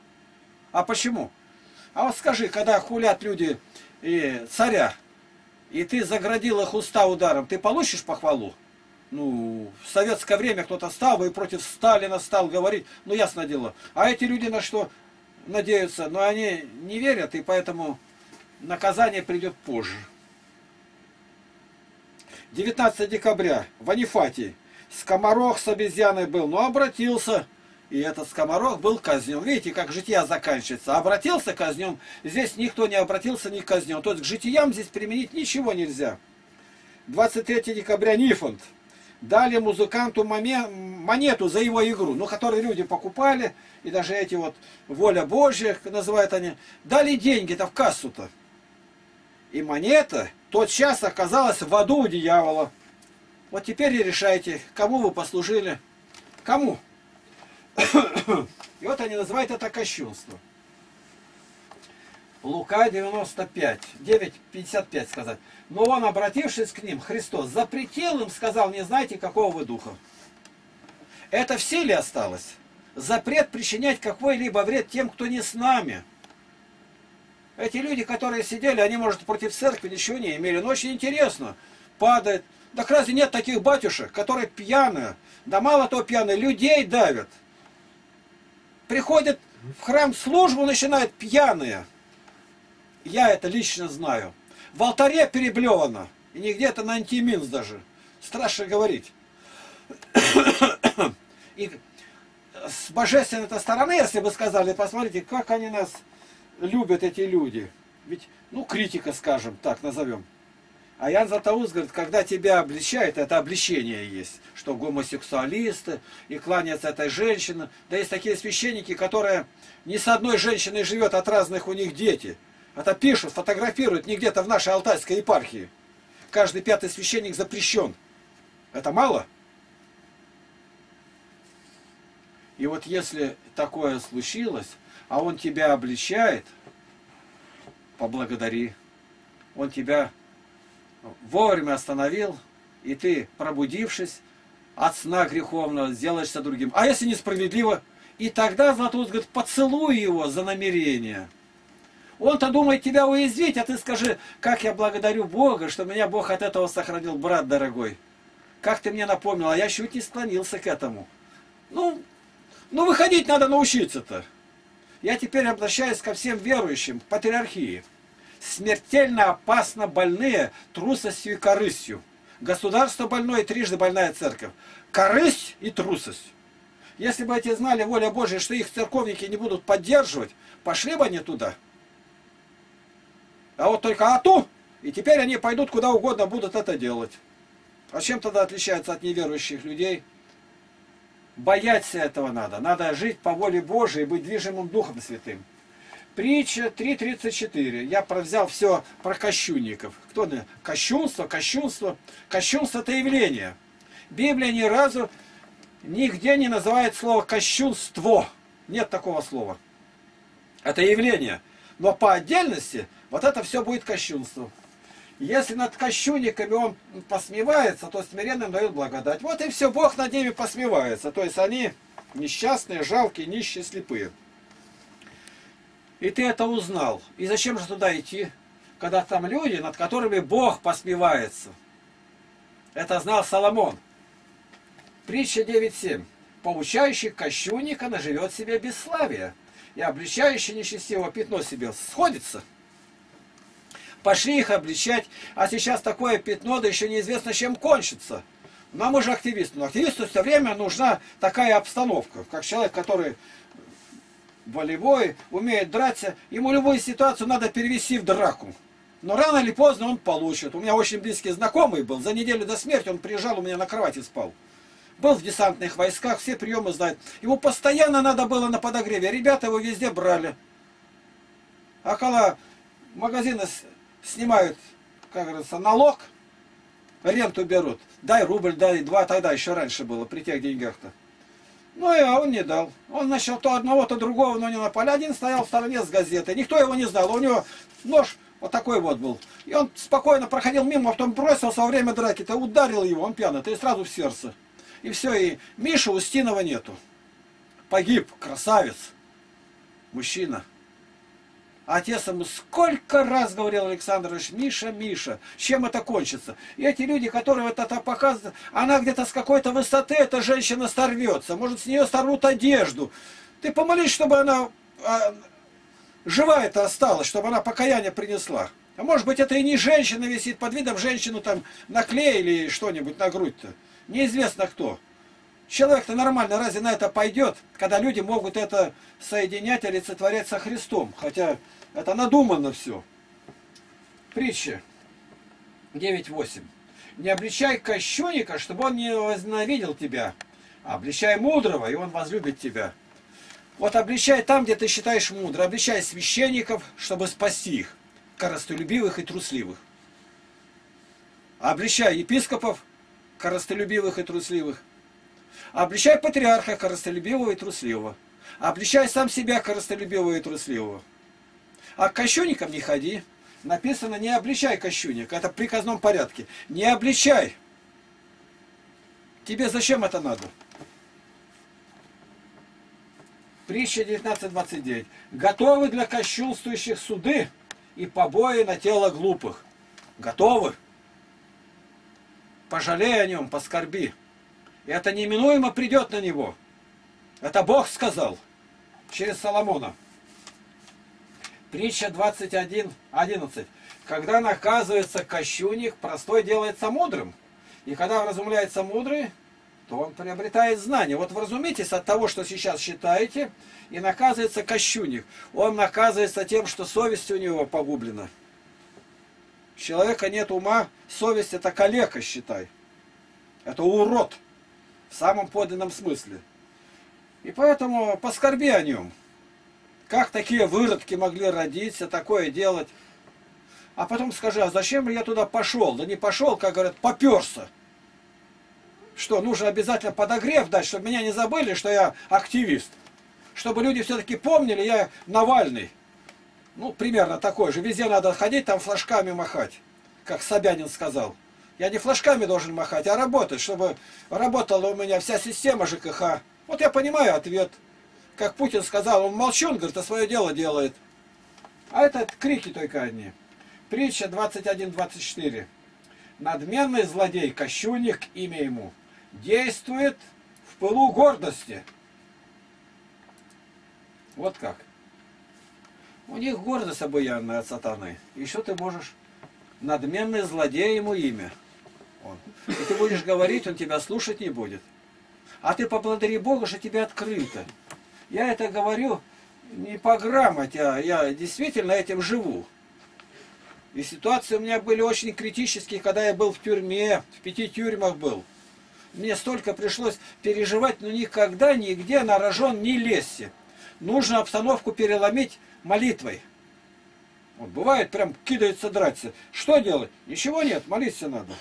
А почему? А вот скажи, когда хулят люди и царя, и ты заградил их уста ударом, ты получишь похвалу? Ну, в советское время кто-то стал и против Сталина стал говорить, ну, ясно дело. А эти люди на что надеются? Но они не верят, и поэтому наказание придет позже. 19 декабря в Анифатии скоморох с обезьяной был, но обратился, и этот скоморох был казнен. Видите, как жития заканчивается. Обратился казнен, здесь никто не обратился, не казнен. То есть к житиям здесь применить ничего нельзя. 23 декабря Нифонт. Дали музыканту монету за его игру, ну, которую люди покупали, и даже эти вот воля Божья, называют они, дали деньги-то в кассу-то. И монета тотчас оказалась в аду у дьявола. Вот теперь и решайте, кому вы послужили, кому. И вот они называют это кощунство. Лука 95, 9:55 сказать. Но он, обратившись к ним, Христос, запретил им, сказал, не знаете, какого вы духа. Это в силе осталось. Запрет причинять какой-либо вред тем, кто не с нами. Эти люди, которые сидели, они, может, против церкви ничего не имели. Но очень интересно. Падает. Так разве нет таких батюшек, которые пьяные, да мало того пьяные, людей давят. Приходят в храм службу, начинают пьяные. Я это лично знаю. В алтаре переблевано. И не где-то на антиминс даже. Страшно говорить. И с божественной стороны, если бы сказали, посмотрите, как они нас любят, эти люди. Ведь, ну, критика, скажем, так назовем. А Иоанн Златоуст говорит, когда тебя обличают, это обличение есть, что гомосексуалисты и кланяются этой женщине. Да есть такие священники, которые не с одной женщиной живет, от разных у них дети. Это пишут, фотографируют не где-то в нашей алтайской епархии. Каждый пятый священник запрещен. Это мало? И вот если такое случилось, а он тебя обличает, поблагодари. Он тебя вовремя остановил, и ты, пробудившись от сна греховного, сделаешься другим. А если несправедливо? И тогда Златоуст говорит, поцелуй его за намерение. Он-то думает тебя уязвить, а ты скажи, как я благодарю Бога, что меня Бог от этого сохранил, брат дорогой. Как ты мне напомнил, а я чуть не склонился к этому. Ну выходить надо научиться-то. Я теперь обращаюсь ко всем верующим в патриархии. Смертельно опасно больные трусостью и корыстью. Государство больное, трижды больная церковь. Корысть и трусость. Если бы эти знали, воля Божья, что их церковники не будут поддерживать, пошли бы они туда. А вот только ату И теперь они пойдут куда угодно, будут это делать. А чем тогда отличаются от неверующих людей? Бояться этого надо. Надо жить по воле Божией и быть движимым Духом Святым. Притча 3.34. Я взял все про кощунников. Кто? Кощунство, кощунство. Кощунство – это явление. Библия ни разу, нигде не называет слово «кощунство». Нет такого слова. Это явление. Но по отдельности вот это все будет кощунство. Если над кощунниками он посмеивается, то смиренным дает благодать. Вот и все, Бог над ними посмеивается. То есть они несчастные, жалкие, нищие, слепые. И ты это узнал. И зачем же туда идти, когда там люди, над которыми Бог посмеивается? Это знал Соломон. Притча 9.7. Получающий кощунника наживет себе бесславие, и обличающий нечестивого пятно себе сходится. Пошли их обличать, а сейчас такое пятно, да еще неизвестно, чем кончится. Нам уже активисту. Но активисту все время нужна такая обстановка, как человек, который волевой, умеет драться, ему любую ситуацию надо перевести в драку. Но рано или поздно он получит. У меня очень близкий знакомый был, за неделю до смерти он приезжал, у меня на кровати спал. Был в десантных войсках, все приемы знает. Ему постоянно надо было на подогреве. Ребята его везде брали. Около магазина снимают, как говорится, налог, ренту берут. Дай рубль, дай два, тогда еще раньше было, при тех деньгах-то. Ну и он не дал. Он начал то одного, то другого, но не на поле. Один стоял в стороне с газетой. Никто его не знал. У него нож вот такой вот был. И он спокойно проходил мимо, а потом бросился во время драки. Ты ударил его, он пьяный, ты сразу в сердце. И все, и Миши Устинова нету. Погиб, красавец, мужчина. А отец ему сколько раз говорил Александр Ильич: Миша, Миша, чем это кончится? И эти люди, которые вот это показывают, она где-то с какой-то высоты, эта женщина сорвется, может, с нее сорвут одежду. Ты помолись, чтобы она живая-то осталась, чтобы она покаяние принесла. А может быть, это и не женщина висит, под видом женщину там наклеили что-нибудь на грудь-то. Неизвестно кто. Человек-то нормально разве на это пойдет, когда люди могут это соединять, олицетворять со Христом? Хотя это надуманно все. Притча 9.8. Не обличай кощунника, чтобы он не возненавидел тебя. А обличай мудрого, и он возлюбит тебя. Вот обличай там, где ты считаешь мудро. Обличай священников, чтобы спасти их, корыстолюбивых и трусливых. Обличай епископов, корыстолюбивых и трусливых. Обличай патриарха, корыстолюбивого и трусливого. Обличай сам себя, корыстолюбивого и трусливого. А к кощунникам не ходи. Написано: не обличай кощунника. Это в приказном порядке. Не обличай. Тебе зачем это надо? Притча 19.29. Готовы для кощунствующих суды и побои на тело глупых. Готовы. Пожалей о нем, поскорби. И это неминуемо придет на него. Это Бог сказал через Соломона. Притча 21.11. Когда наказывается кощунник, простой делается мудрым. И когда вразумляется мудрый, то он приобретает знание. Вот вразумитесь от того, что сейчас считаете, и наказывается кощунник. Он наказывается тем, что совесть у него погублена. У человека нет ума, совесть — это калека, считай. Это урод в самом подлинном смысле. И поэтому поскорби о нем. Как такие выродки могли родиться, такое делать? А потом скажи: а зачем я туда пошел? Да не пошел, как говорят, поперся. Что, нужно обязательно подогрев дать, чтобы меня не забыли, что я активист. Чтобы люди все-таки помнили: я Навальный. Ну, примерно такой же. Везде надо ходить, там флажками махать. Как Собянин сказал. Я не флажками должен махать, а работать, чтобы работала у меня вся система ЖКХ. Вот я понимаю ответ. Как Путин сказал, он молчун, говорит, а свое дело делает. А это крики только одни. Притча 21.24. Надменный злодей, кощунник, имя ему, действует в пылу гордости. Вот как. У них гордость обуянная от сатаны. И что ты можешь? Надменный злодей, ему имя. И ты будешь говорить, он тебя слушать не будет. А ты поблагодари Бога, что тебе открыто. Я это говорю не по грамоте, а я действительно этим живу. И ситуации у меня были очень критические, когда я был в тюрьме, в 5 тюрьмах был. Мне столько пришлось переживать, но никогда, нигде на рожон не лезьте. Нужно обстановку переломить молитвой. Вот, бывает, прям кидается драться. Что делать? Ничего нет, молиться надо.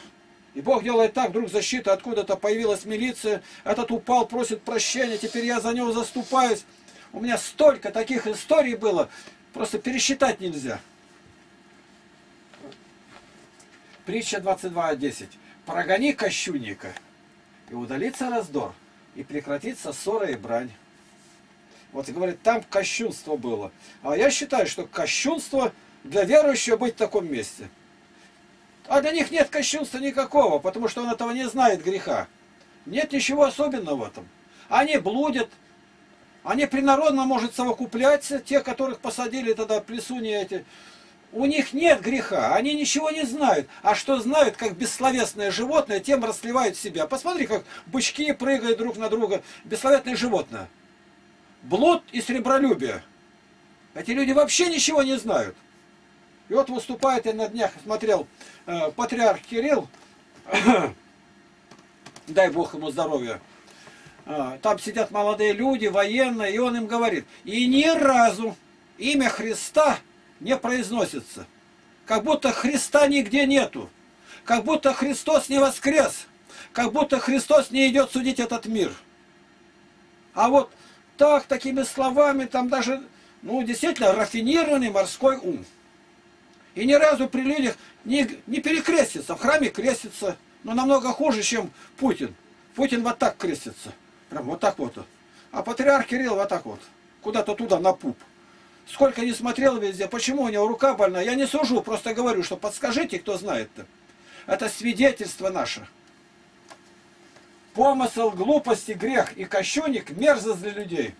И Бог делает так, вдруг защита, откуда-то появилась милиция, этот упал, просит прощения, теперь я за него заступаюсь. У меня столько таких историй было, просто пересчитать нельзя. Притча 22:10. Прогони кощунника, и удалится раздор, и прекратится ссора и брань. Вот и говорит, там кощунство было. А я считаю, что кощунство для верующего быть в таком месте. А для них нет кощунства никакого, потому что он этого не знает, греха. Нет ничего особенного в этом. Они блудят, они принародно могут совокупляться, те, которых посадили тогда, плесуни эти. У них нет греха, они ничего не знают. А что знают, как бессловесное животное, тем расслевают себя. Посмотри, как бычки прыгают друг на друга. Бессловесное животное. Блуд и сребролюбие. Эти люди вообще ничего не знают. И вот выступает, я на днях смотрел, патриарх Кирилл, дай Бог ему здоровья, там сидят молодые люди, военные, и он им говорит, и ни разу имя Христа не произносится. Как будто Христа нигде нету. Как будто Христос не воскрес. Как будто Христос не идет судить этот мир. А вот так, такими словами, там даже, ну, действительно, рафинированный морской ум. И ни разу при людях не перекрестится. В храме крестится, но намного хуже, чем Путин. Путин вот так крестится. Прям вот так вот. А патриарх Кирилл вот так вот. Куда-то туда, на пуп. Сколько не смотрел везде, почему у него рука больная. Я не сужу, просто говорю, что подскажите, кто знает-то. Это свидетельство наше. Помысл, глупость и грех, и кощунник, мерзость для людей.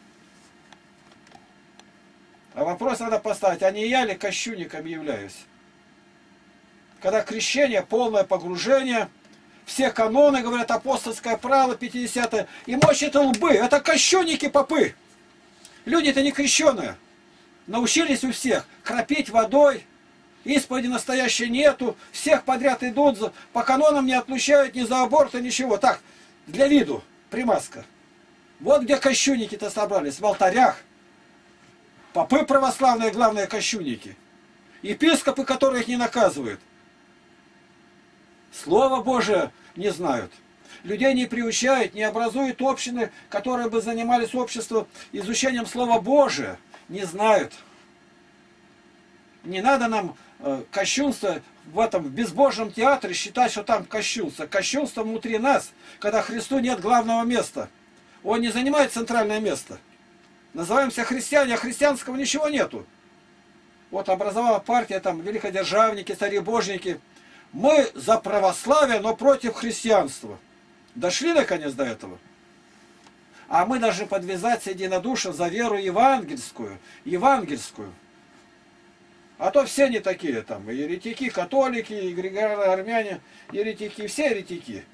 А вопрос надо поставить, а не я ли кощунником являюсь? Когда крещение, полное погружение, все каноны, говорят, апостольское право, 50-е, и мочат лбы, это кощунники-попы. Люди-то не крещеные. Научились у всех кропить водой, исповеди настоящей нету, всех подряд идут, по канонам не отлучают ни за аборты, ничего. Так, для виду, примазка. Вот где кощунники-то собрались, в алтарях. Попы православные, главные кощунники. Епископы, которые их не наказывают. Слово Божие не знают. Людей не приучают, не образуют общины, которые бы занимались обществом изучением Слова Божия. Не знают. Не надо нам кощунство в этом безбожном театре считать, что там кощунство. Кощунство внутри нас, когда Христу нет главного места. Он не занимает центральное место. Называемся христиане, а христианского ничего нету. Вот образовала партия, там, великодержавники, царебожники. Мы за православие, но против христианства. Дошли, наконец, до этого. А мы должны подвязаться единодушно за веру евангельскую. Евангельскую. А то все не такие, там, еретики, католики, григорианы, еретики, все еретики.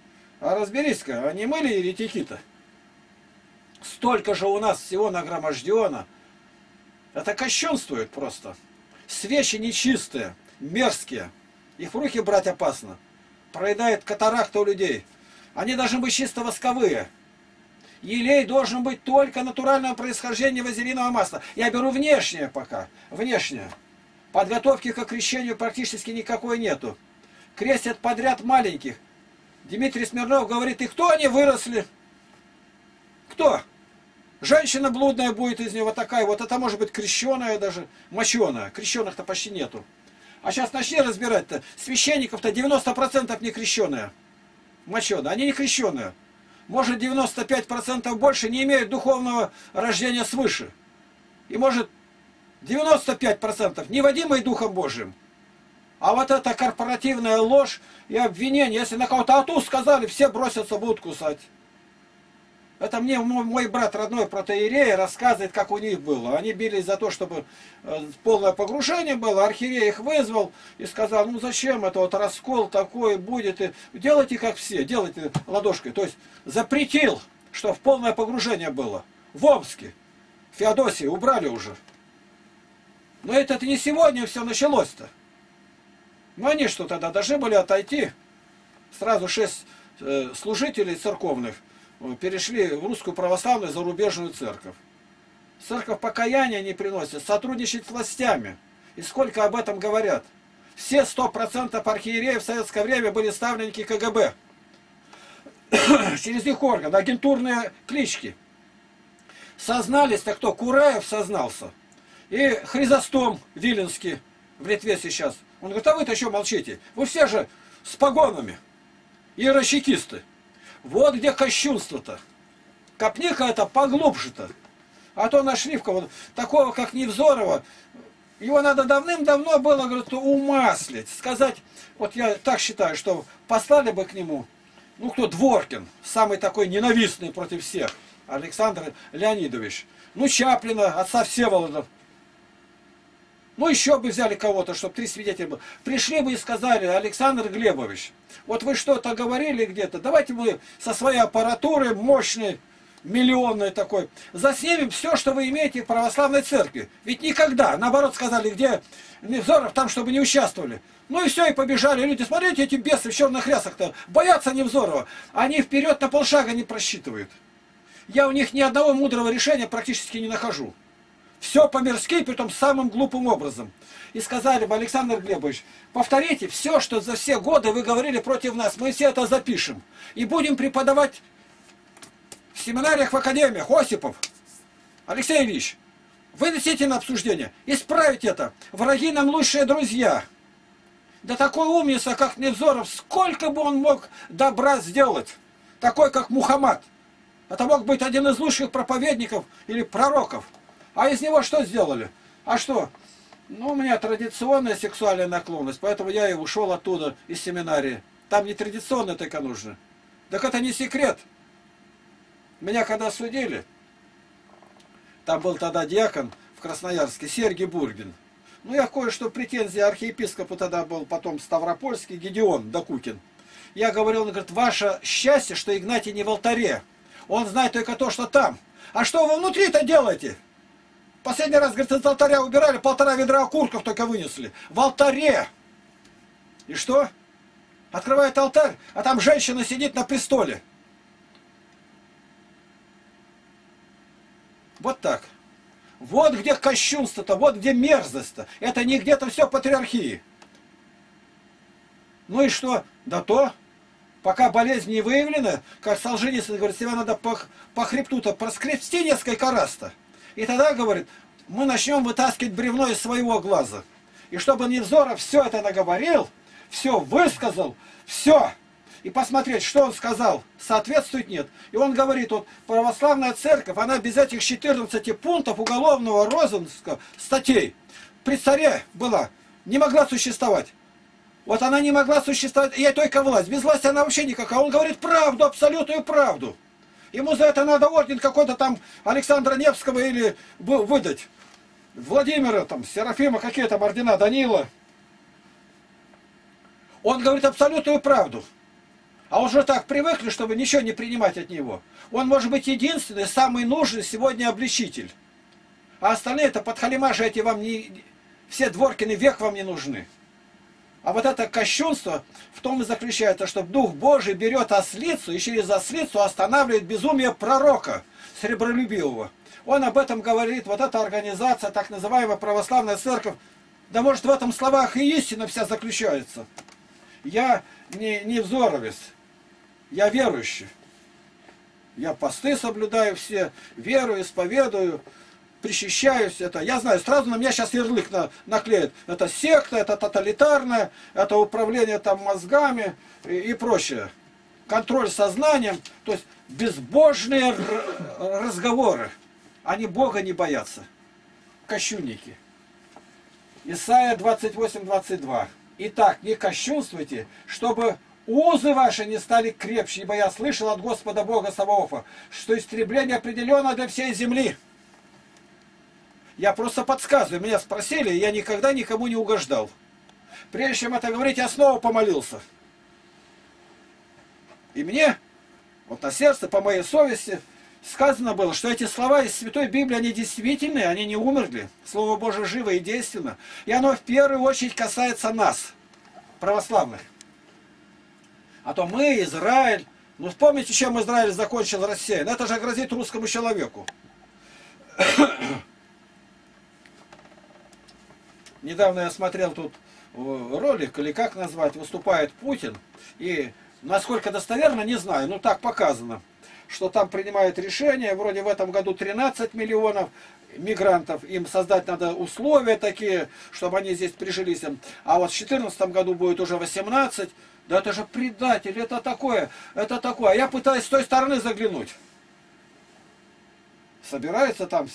А разберись-ка, а не мы ли еретики-то? Столько же у нас всего нагромождено. Это кощунствует просто. Свечи нечистые, мерзкие. Их в руки брать опасно. Проедает катаракта у людей. Они должны быть чисто восковые. Елей должен быть только натурального происхождения вазелинового масла. Я беру внешнее пока. Внешнее. Подготовки к крещению практически никакой нету. Крестят подряд маленьких. Дмитрий Смирнов говорит, и кто они выросли? Кто? Женщина блудная будет из нее, вот такая вот. Это может быть крещеная даже, моченая. Крещеных-то почти нету. А сейчас начни разбирать-то. Священников-то 90% не крещеные. Моченые. Они не крещеные. Может, 95% больше не имеют духовного рождения свыше. И может, 95% не водимые Духом Божьим. А вот эта корпоративная ложь и обвинение, если на кого-то «ату» сказали, все бросятся, будут кусать. Это мне мой брат родной протоиерей рассказывает, как у них было. Они бились за то, чтобы полное погружение было. Архиерей их вызвал и сказал, ну зачем это, вот раскол такой будет. И делайте как все, делайте ладошкой. То есть запретил, что в полное погружение было. В Омске, в Феодосии убрали уже. Но это не сегодня все началось-то. Но они что тогда должны были отойти. Сразу 6 служителей церковных перешли в Русскую Православную Зарубежную Церковь. Церковь покаяния не приносит, сотрудничает с властями. И сколько об этом говорят. Все 100% архиереев в советское время были ставленники КГБ. Через их органы, агентурные клички. Сознались-то кто? Кураев сознался. И Хризостом Виленский в Литве сейчас. Он говорит, а вы-то еще молчите? Вы все же с погонами. Ирощекисты. Вот где кощунство-то. Копни-ка это поглубже-то. А то нашли в кого-то такого, как Невзорова. Его надо давным-давно было, говорит, умаслить. Сказать, вот я так считаю, что послали бы к нему, ну кто, Дворкин, самый такой ненавистный против всех, Александр Леонидович. Ну, Чаплина, отца Всеволода. Ну, еще бы взяли кого-то, чтобы 3 свидетеля было. Пришли бы и сказали, Александр Глебович, вот вы что-то говорили где-то, давайте мы со своей аппаратурой мощной, миллионной такой, заснимем все, что вы имеете в православной церкви. Ведь никогда, наоборот, сказали, где Невзоров, там, чтобы не участвовали. Ну и все, и побежали люди. Смотрите, эти бесы в черных рясах-то, боятся Невзорова. Они вперед на полшага не просчитывают. Я у них ни одного мудрого решения практически не нахожу. Все по-мирски, притом самым глупым образом. И сказали бы, Александр Глебович, повторите все, что за все годы вы говорили против нас. Мы все это запишем. И будем преподавать в семинариях, в академиях. Осипов, Алексей Ильич, выносите на обсуждение, исправить это. Враги нам лучшие друзья. Да такой умница, как Невзоров, сколько бы он мог добра сделать? Такой, как Мухаммад. Это мог быть один из лучших проповедников или пророков. А из него что сделали? А что? Ну, у меня традиционная сексуальная наклонность, поэтому я и ушел оттуда, из семинарии. Там не традиционно только нужно. Так это не секрет. Меня когда судили, там был тогда диакон в Красноярске, Сергий Бургин. Ну, я кое-что претензии архиепископу тогда был, потом Ставропольский, Гедеон Докукин. Я говорил, он говорит, ваше счастье, что Игнатий не в алтаре. Он знает только то, что там. А что вы внутри-то делаете? Последний раз, говорит, из алтаря убирали, 1,5 ведра окурков только вынесли. В алтаре. И что? Открывает алтарь, а там женщина сидит на престоле. Вот так. Вот где кощунство-то, вот где мерзость-то. Это не где-то все патриархии. Ну и что? Да то, пока болезнь не выявлена, как Солженицын говорит, себя надо по хребту-то проскрести несколько раз-то. И тогда, говорит, мы начнем вытаскивать бревно из своего глаза. И чтобы Невзоров все это наговорил, все высказал, все. И посмотреть, что он сказал, соответствует, нет. И он говорит, вот православная церковь, она без этих 14 пунктов уголовного розыска статей при царе была, не могла существовать. Вот она не могла существовать, ей только власть. Без власти она вообще никакая. Он говорит правду, абсолютную правду. Ему за это надо орден какой-то там Александра Невского или выдать. Владимира там, Серафима, какие там ордена, Данила. Он говорит абсолютную правду. А уже так привыкли, чтобы ничего не принимать от него. Он может быть единственный, самый нужный сегодня обличитель. А остальные-то подхалимажи эти вам не... Все Дворкины век вам не нужны. А вот это кощунство в том и заключается, что Дух Божий берет ослицу и через ослицу останавливает безумие пророка сребролюбивого. Он об этом говорит, вот эта организация, так называемая православная церковь, да может в этом словах и истина вся заключается. Я не невзоровец. Я верующий. Я посты соблюдаю все, верую, исповедую, причащаюсь. Это, я знаю, сразу на меня сейчас ярлык наклеят. Это секта, это тоталитарное, это управление там мозгами и прочее. Контроль сознанием. То есть безбожные разговоры. Они Бога не боятся. Кощунники. Исайя 28:22. Итак, не кощунствуйте, чтобы... Узы ваши не стали крепче, ибо я слышал от Господа Бога Саваофа, что истребление определено для всей земли. Я просто подсказываю, меня спросили, я никогда никому не угождал. Прежде чем это говорить, я снова помолился. И мне, вот на сердце, по моей совести, сказано было, что эти слова из Святой Библии, они действительны, они не умерли. Слово Божие живо и действенно. И оно в первую очередь касается нас. православных. А то мы, Израиль... Ну, вспомните, чем Израиль закончил Россия. Но это же грозит русскому человеку. Недавно я смотрел тут ролик, или как назвать, выступает Путин. И насколько достоверно, не знаю, но так показано, что там принимают решение, вроде в этом году 13 миллионов мигрантов, им создать надо условия такие, чтобы они здесь прижились, а вот в 2014 году будет уже 18, да это же предатель, это такое, я пытаюсь с той стороны заглянуть. Собираются там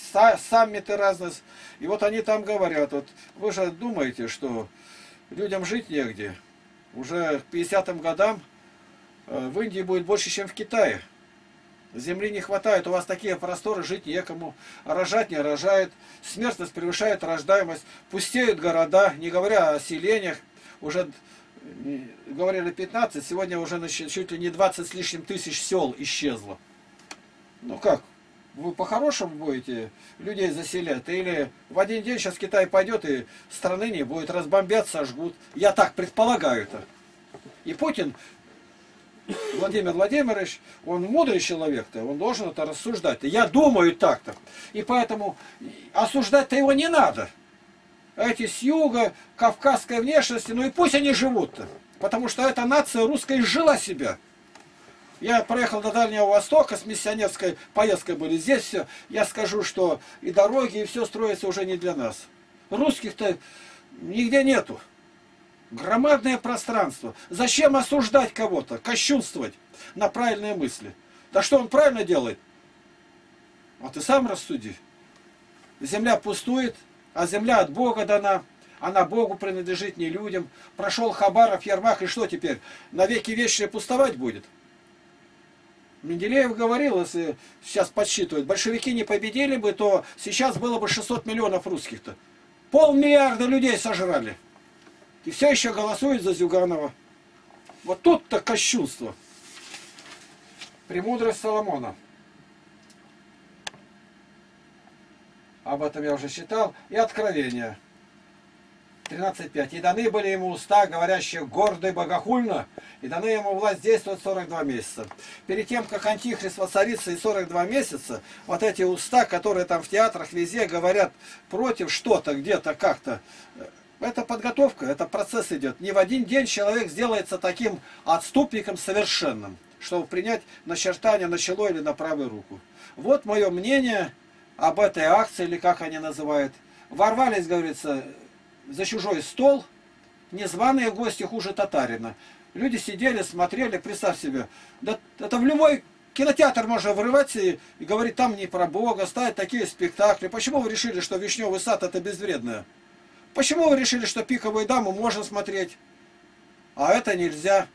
саммиты разные, и вот они там говорят, вот вы же думаете, что людям жить негде, уже к 50-м годам в Индии будет больше, чем в Китае. Земли не хватает, у вас такие просторы, жить некому, рожать не рожает, смертность превышает рождаемость, пустеют города, не говоря о селениях, уже говорили 15, сегодня уже чуть ли не 20 с лишним тысяч сел исчезло. Ну как, вы по-хорошему будете людей заселять, или в один день сейчас Китай пойдет и страны не будет, разбомбят, сожгут, я так предполагаю-то. И Путин... Владимир Владимирович, он мудрый человек-то, он должен это рассуждать-то. Я думаю так-то. И поэтому осуждать-то его не надо. Эти с юга, кавказской внешности, ну и пусть они живут-то. Потому что эта нация русская изжила себя. Я проехал до Дальнего Востока, с миссионерской поездкой были здесь все. Я скажу, что и дороги, и все строится уже не для нас. Русских-то нигде нету. Громадное пространство. Зачем осуждать кого-то, кощунствовать на правильные мысли? Да что он правильно делает? А ты сам рассуди. Земля пустует, а земля от Бога дана. Она Богу принадлежит, не людям. Прошел Хабаров, Ермак, и что теперь? Навеки вечные пустовать будет? Менделеев говорил, если сейчас подсчитывают, большевики не победили бы, то сейчас было бы 600 миллионов русских-то. 500 000 000 людей сожрали. И все еще голосует за Зюганова. Вот тут-то кощунство. Премудрость Соломона. Об этом я уже читал. И Откровение. 13:5. И даны были ему уста, говорящие гордо и богохульно, и даны ему власть действовать 42 месяца. Перед тем, как Антихрист воцарится и 42 месяца, вот эти уста, которые там в театрах везде говорят против что-то, где-то, как-то, это подготовка, это процесс идет. Не в один день человек сделается таким отступником совершенным, чтобы принять начертание на чело или на правую руку. Вот мое мнение об этой акции, или как они называют. Ворвались, говорится, за чужой стол. Незваные гости хуже татарина. Люди сидели, смотрели, представь себе. Да это в любой кинотеатр можно врывать и говорить, там не про Бога, ставить такие спектакли. Почему вы решили, что Вишневый сад это безвредное? Почему вы решили, что пиковую даму можно смотреть, а это нельзя?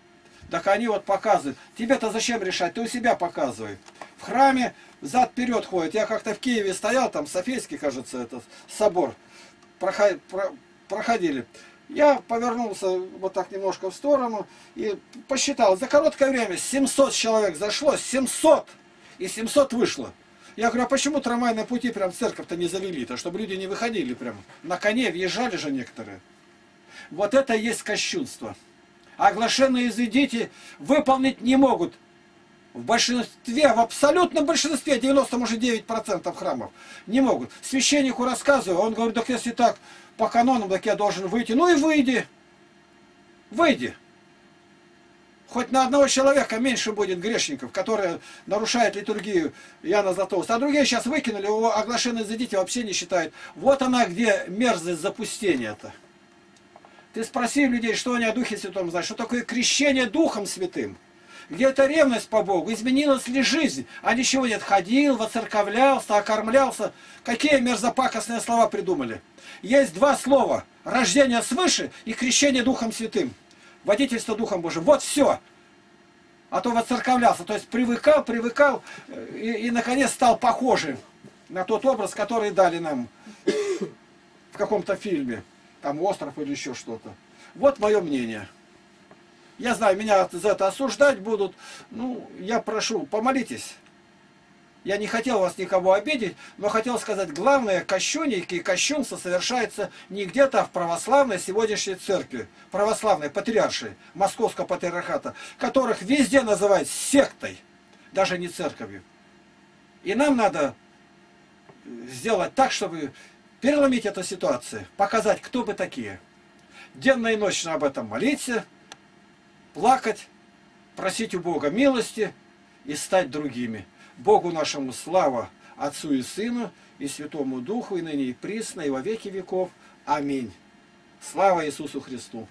Так они вот показывают. Тебе-то зачем решать? Ты у себя показывай. В храме зад-вперед ходит. Я как-то в Киеве стоял, там Софийский, кажется, этот собор. Проходили. Я повернулся вот так немножко в сторону и посчитал. За короткое время 700 человек зашло, 700! И 700 вышло. Я говорю, а почему трамвайные пути прям церковь-то не завели-то, чтобы люди не выходили прям? На коне въезжали же некоторые. Вот это и есть кощунство. Оглашенные изведите выполнить не могут. В большинстве, в абсолютном большинстве, 99% храмов не могут. Священнику рассказываю, он говорит, так если так, по канонам, так я должен выйти. Ну и выйди. Выйди. Хоть на одного человека меньше будет грешников, которые нарушают литургию Иоанна Златоуста. А другие сейчас выкинули, его оглашенные зайдите вообще не считают. Вот она где мерзость запустения-то. Ты спроси людей, что они о Духе Святом знают, что такое крещение Духом Святым. Где эта ревность по Богу, изменилась ли жизнь, а ничего нет. Ходил, воцерковлялся, окормлялся. Какие мерзопакостные слова придумали. Есть два слова. Рождение свыше и крещение Духом Святым. Водительство Духом Божьим. Вот все. А то воцерковлялся. То есть привыкал, привыкал и наконец стал похожим на тот образ, который дали нам в каком-то фильме. Там «Остров» или еще что-то. Вот мое мнение. Я знаю, меня за это осуждать будут. Ну, я прошу, помолитесь. Я не хотел вас никого обидеть, но хотел сказать, главное, кощунники и кощунство совершается не где-то, а в православной сегодняшней церкви, православной патриаршей Московского патриархата, которых везде называют сектой, даже не церковью. И нам надо сделать так, чтобы переломить эту ситуацию, показать, кто мы такие. Денно и ночно об этом молиться, плакать, просить у Бога милости и стать другими. Богу нашему слава, Отцу и Сыну, и Святому Духу, и ныне и присно, и во веки веков. Аминь. Слава Иисусу Христу!